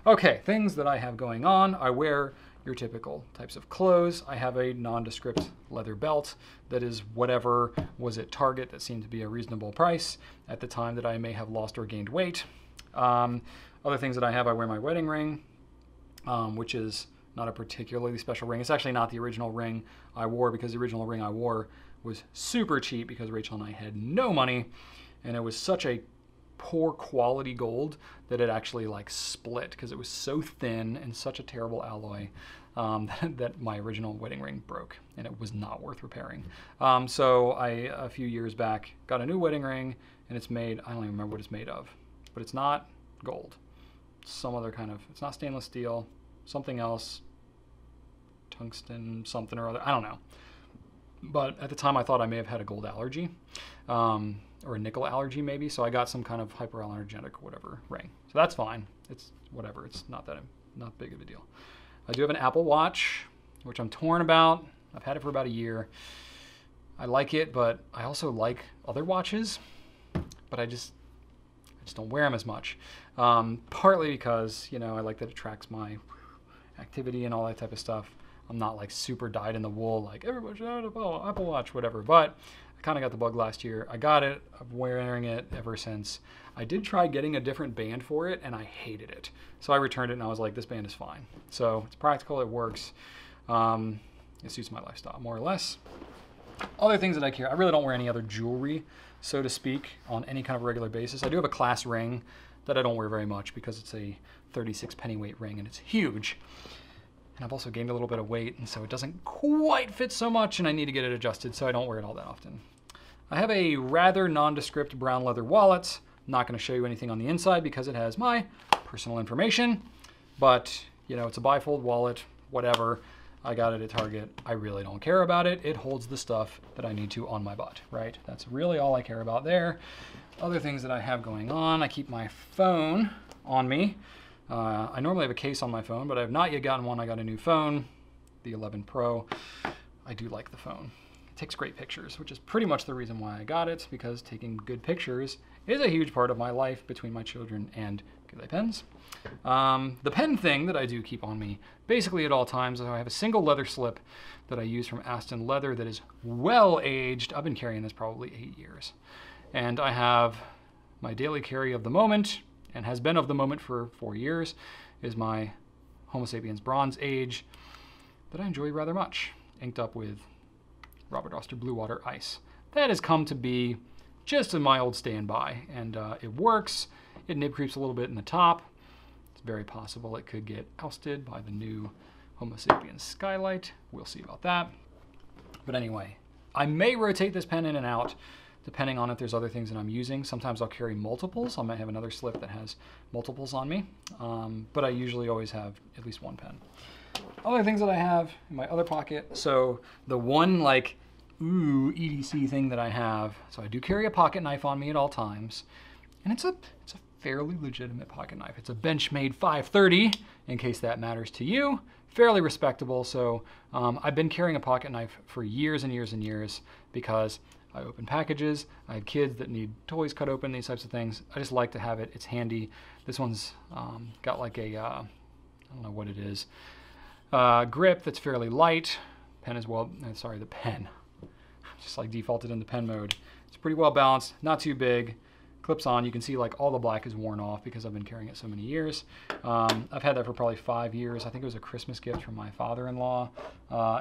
Okay, things that I have going on. I wear your typical types of clothes. I have a nondescript leather belt that is whatever was at Target that seemed to be a reasonable price at the time that I may have lost or gained weight. Other things that I have, I wear my wedding ring, which is not a particularly special ring. It's actually not the original ring I wore, because the original ring I wore was super cheap because Rachel and I had no money, and it was such a poor quality gold that it actually like split because it was so thin and such a terrible alloy that my original wedding ring broke, and it was not worth repairing. So I, a few years back, got a new wedding ring, and it's made, I don't even remember what it's made of, but it's not gold. Some other kind of, it's not stainless steel, something else, tungsten, something or other, I don't know. But at the time I thought I may have had a gold allergy, or a nickel allergy maybe. So I got some kind of hyperallergenic or whatever ring. So that's fine. It's whatever. It's not that, not big of a deal. I do have an Apple Watch, which I'm torn about. I've had it for about a year. I like it, but I also like other watches, but I just don't wear them as much. Partly because, you know, I like that it tracks my activity and all that type of stuff. I'm not like super dyed in the wool, like everybody should have an Apple Watch, whatever. But I kind of got the bug last year. I got it. I'm wearing it ever since. I did try getting a different band for it, and I hated it. So I returned it, and I was like, this band is fine. So it's practical. It works. It suits my lifestyle, more or less. Other things that I carry, I really don't wear any other jewelry, so to speak, on any kind of regular basis. I do have a class ring that I don't wear very much because it's a 36 pennyweight ring, and it's huge. And I've also gained a little bit of weight, and so it doesn't quite fit so much, and I need to get it adjusted, so I don't wear it all that often. I have a rather nondescript brown leather wallet. I'm not going to show you anything on the inside because it has my personal information, but, you know, it's a bifold wallet, whatever. I got it at Target. I really don't care about it. It holds the stuff that I need to on my butt, right? That's really all I care about there. Other things that I have going on, I keep my phone on me. I normally have a case on my phone, but I have not yet gotten one. I got a new phone, the 11 Pro. I do like the phone. It takes great pictures, which is pretty much the reason why I got it, because taking good pictures is a huge part of my life between my children and Goulet pens. The pen thing that I do keep on me basically at all times, I have a single leather slip that I use from Aston Leather that is well aged. I've been carrying this probably 8 years. And I have my daily carry of the moment, and has been of the moment for 4 years, is my Homo Sapiens Bronze Age that I enjoy rather much, inked up with Robert Oster Blue Water Ice. That has come to be just in my old standby, and it works. It nib creeps a little bit in the top. It's very possible it could get ousted by the new Homo Sapiens Skylight. We'll see about that. But anyway, I may rotate this pen in and out, depending on if there's other things that I'm using. Sometimes I'll carry multiples. I might have another slip that has multiples on me, but I usually always have at least one pen. Other things that I have in my other pocket. So the one like, ooh, EDC thing that I have. So I do carry a pocket knife on me at all times. And it's a fairly legitimate pocket knife. It's a Benchmade 530, in case that matters to you. Fairly respectable. So I've been carrying a pocket knife for years and years and years because I open packages, I have kids that need toys cut open, these types of things. I just like to have it, it's handy. This one's got like a, I don't know what it is, grip that's fairly light. Pen as well, sorry, the pen. Just like defaulted in the pen mode. It's pretty well balanced, not too big. Clips on, you can see like all the black is worn off because I've been carrying it so many years. I've had that for probably 5 years. I think it was a Christmas gift from my father-in-law,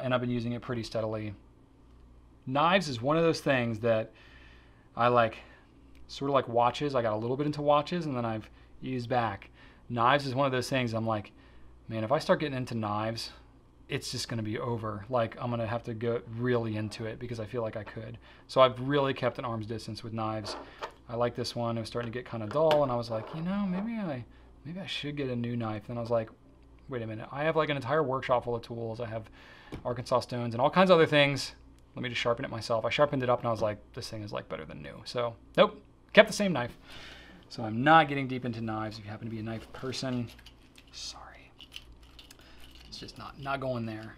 and I've been using it pretty steadily. Knives is one of those things that I like, sort of like watches. I got a little bit into watches, and then I've eased back. Knives is one of those things I'm like, man, if I start getting into knives, it's just going to be over. Like, I'm going to have to go really into it because I feel like I could. So I've really kept an arm's distance with knives. I like this one. It was starting to get kind of dull, and I was like, you know, maybe I should get a new knife. Then I was like, wait a minute. I have like an entire workshop full of tools. I have Arkansas stones and all kinds of other things. Let me just sharpen it myself. I sharpened it up, and I was like, this thing is like better than new. So nope, kept the same knife. So I'm not getting deep into knives. If you happen to be a knife person, sorry. Just not going there.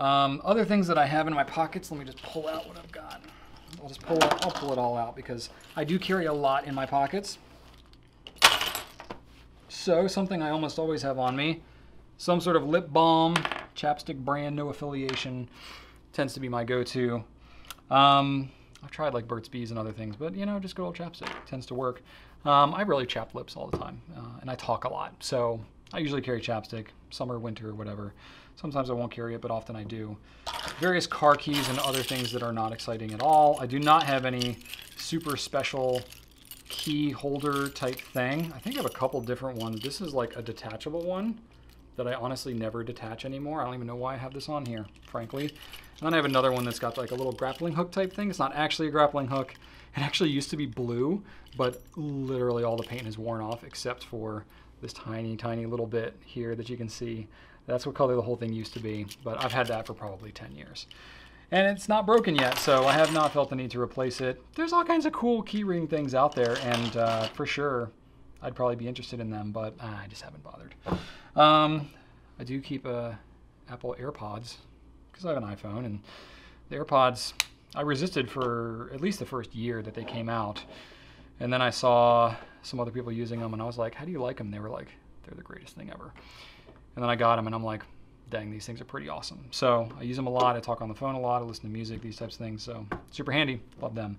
Other things that I have in my pockets, let me just pull out what I've got. I'll pull it all out because I do carry a lot in my pockets. So something I almost always have on me, some sort of lip balm, chapstick brand, no affiliation, tends to be my go-to. I've tried like Burt's Bees and other things, but you know, just good old chapstick tends to work. I really chap lips all the time, and I talk a lot, so I usually carry chapstick, summer, winter, whatever. Sometimes I won't carry it, but often I do. Various car keys and other things that are not exciting at all. I do not have any super special key holder type thing. I think I have a couple different ones. This is like a detachable one that I honestly never detach anymore. I don't even know why I have this on here, frankly. And then I have another one that's got like a little grappling hook type thing. It's not actually a grappling hook. It actually used to be blue, but literally all the paint has worn off except for this tiny, tiny little bit here that you can see. That's what color the whole thing used to be, but I've had that for probably 10 years. And it's not broken yet, so I have not felt the need to replace it. There's all kinds of cool keyring things out there, and for sure, I'd probably be interested in them, but I just haven't bothered. I do keep Apple AirPods, because I have an iPhone, and the AirPods, I resisted for at least the first year that they came out. And then I saw some other people using them, and I was like, how do you like them? They were like, they're the greatest thing ever. And then I got them, and I'm like, dang, these things are pretty awesome. So I use them a lot. I talk on the phone a lot. I listen to music, these types of things. So super handy. Love them.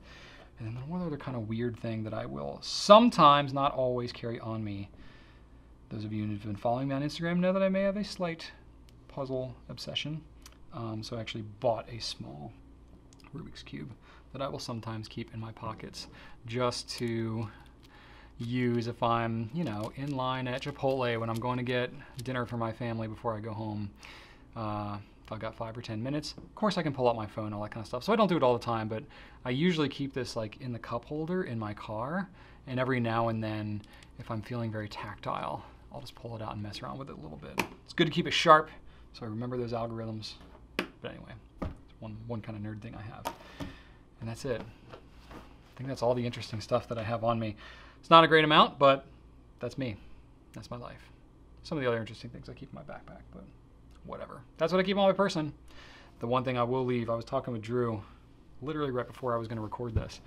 And then one other kind of weird thing that I will sometimes, not always, carry on me. Those of you who have been following me on Instagram know that I may have a slight puzzle obsession. So I actually bought a small Rubik's Cube that I will sometimes keep in my pockets just to use if I'm, you know, in line at Chipotle when I'm going to get dinner for my family before I go home. If I've got 5 or 10 minutes, of course I can pull out my phone, all that kind of stuff. So I don't do it all the time, but I usually keep this like in the cup holder in my car. And every now and then, if I'm feeling very tactile, I'll just pull it out and mess around with it a little bit. It's good to keep it sharp, so I remember those algorithms. But anyway, it's one kind of nerd thing I have. And that's it. I think that's all the interesting stuff that I have on me. It's not a great amount, but that's me. That's my life. Some of the other interesting things I keep in my backpack, but whatever. That's what I keep on my person. The one thing I will leave, I was talking with Drew literally right before I was going to record this.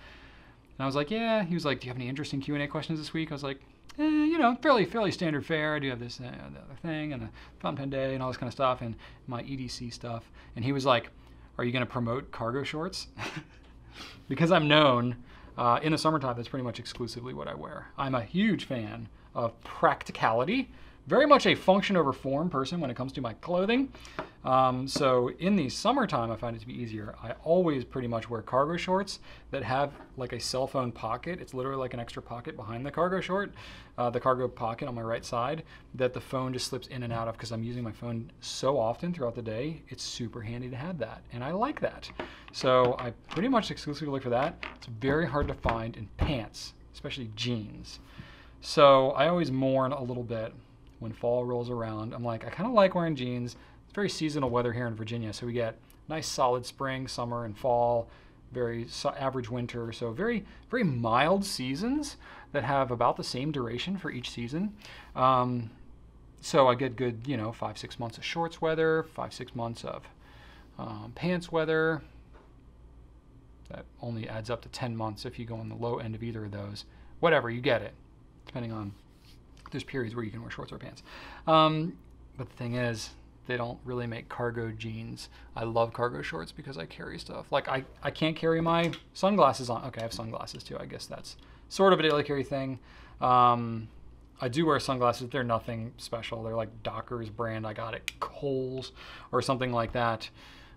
And I was like, yeah. He was like, do you have any interesting Q&A questions this week? I was like, you know, fairly standard fare. I do have this and the other thing and the Fountain Pen Day and all this kind of stuff and my EDC stuff. And he was like, are you going to promote cargo shorts? Because I'm known, in the summertime, that's pretty much exclusively what I wear. I'm a huge fan of practicality, very much a function over form person when it comes to my clothing. So in the summertime, I find it to be easier. I always pretty much wear cargo shorts that have like a cell phone pocket. It's literally like an extra pocket behind the cargo short, the cargo pocket on my right side that the phone just slips in and out of because I'm using my phone so often throughout the day. It's super handy to have that. And I like that. So I pretty much exclusively look for that. It's very hard to find in pants, especially jeans. So I always mourn a little bit when fall rolls around. I'm like, I kind of like wearing jeans. It's very seasonal weather here in Virginia. So we get nice solid spring, summer, and fall, very average winter. So very, very mild seasons that have about the same duration for each season. So I get good, you know, 5-6 months of shorts weather, 5-6 months of pants weather. That only adds up to 10 months if you go on the low end of either of those. Whatever, you get it, depending on. There's periods where you can wear shorts or pants. But the thing is, they don't really make cargo jeans. I love cargo shorts because I carry stuff. Like I can't carry my sunglasses on. Okay, I have sunglasses too. I guess that's sort of a daily carry thing. I do wear sunglasses. They're nothing special. They're like Docker's brand. I got it Kohl's or something like that.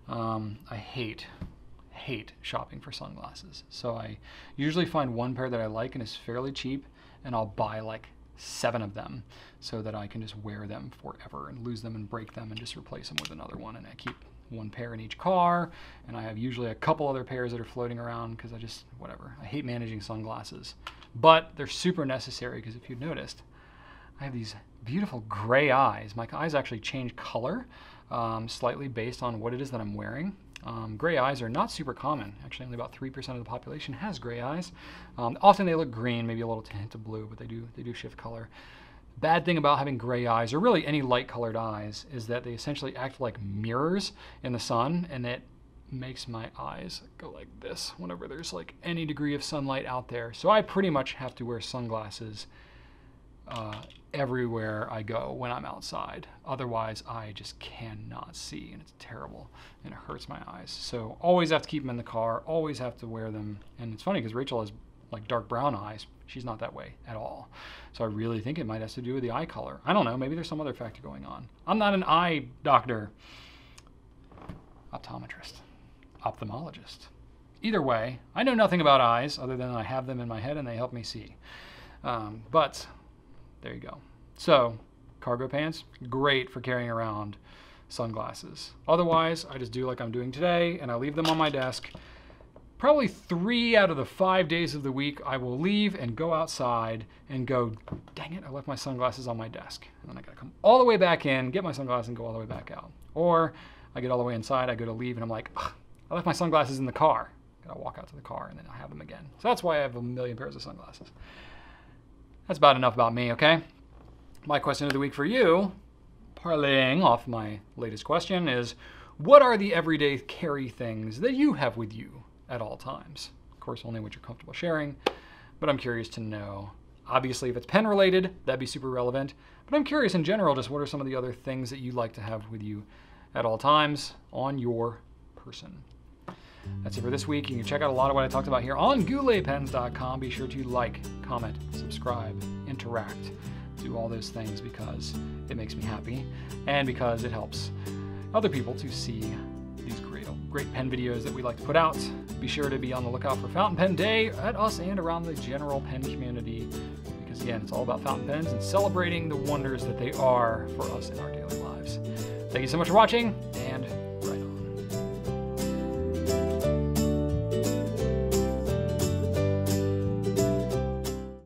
I hate, hate shopping for sunglasses. So I usually find one pair that I like and is fairly cheap, and I'll buy like 7 of them so that I can just wear them forever and lose them and break them and just replace them with another one. And I keep one pair in each car, and I have usually a couple other pairs that are floating around because I just, whatever. I hate managing sunglasses, but they're super necessary because if you noticed, I have these beautiful gray eyes. My eyes actually change color slightly based on what it is that I'm wearing. Gray eyes are not super common. Actually, only about 3% of the population has gray eyes. Often they look green, maybe a little tint of blue, but they do shift color. Bad thing about having gray eyes, or really any light-colored eyes, is that they essentially act like mirrors in the sun, and it makes my eyes go like this whenever there's like any degree of sunlight out there. So I pretty much have to wear sunglasses everywhere I go when I'm outside. Otherwise, I just cannot see, and it's terrible, and it hurts my eyes. So always have to keep them in the car, always have to wear them. And it's funny because Rachel has like dark brown eyes. She's not that way at all. So I really think it might have to do with the eye color. I don't know, maybe there's some other factor going on. I'm not an eye doctor. Optometrist. Ophthalmologist. Either way, I know nothing about eyes other than I have them in my head and they help me see. But there you go. So cargo pants, great for carrying around sunglasses. Otherwise, I just do like I'm doing today and I leave them on my desk. Probably 3 out of the 5 days of the week, I will leave and go outside and go, dang it, I left my sunglasses on my desk. And then I gotta come all the way back in, get my sunglasses and go all the way back out. Or I get all the way inside, I go to leave and I'm like, ugh, I left my sunglasses in the car. Gotta walk out to the car and then I have them again. So that's why I have a million pairs of sunglasses. That's about enough about me, okay? My question of the week for you, parlaying off my latest question, is what are the everyday carry things that you have with you at all times? Of course, only what you're comfortable sharing, but I'm curious to know. Obviously, if it's pen related, that'd be super relevant, but I'm curious in general, just what are some of the other things that you like to have with you at all times on your person? That's it for this week. You can check out a lot of what I talked about here on GouletPens.com. Be sure to like, comment, subscribe, interact, do all those things because it makes me happy and because it helps other people to see these great pen videos that we like to put out. Be sure to be on the lookout for Fountain Pen Day at us and around the general pen community because, again, it's all about fountain pens and celebrating the wonders that they are for us in our daily lives. Thank you so much for watching, and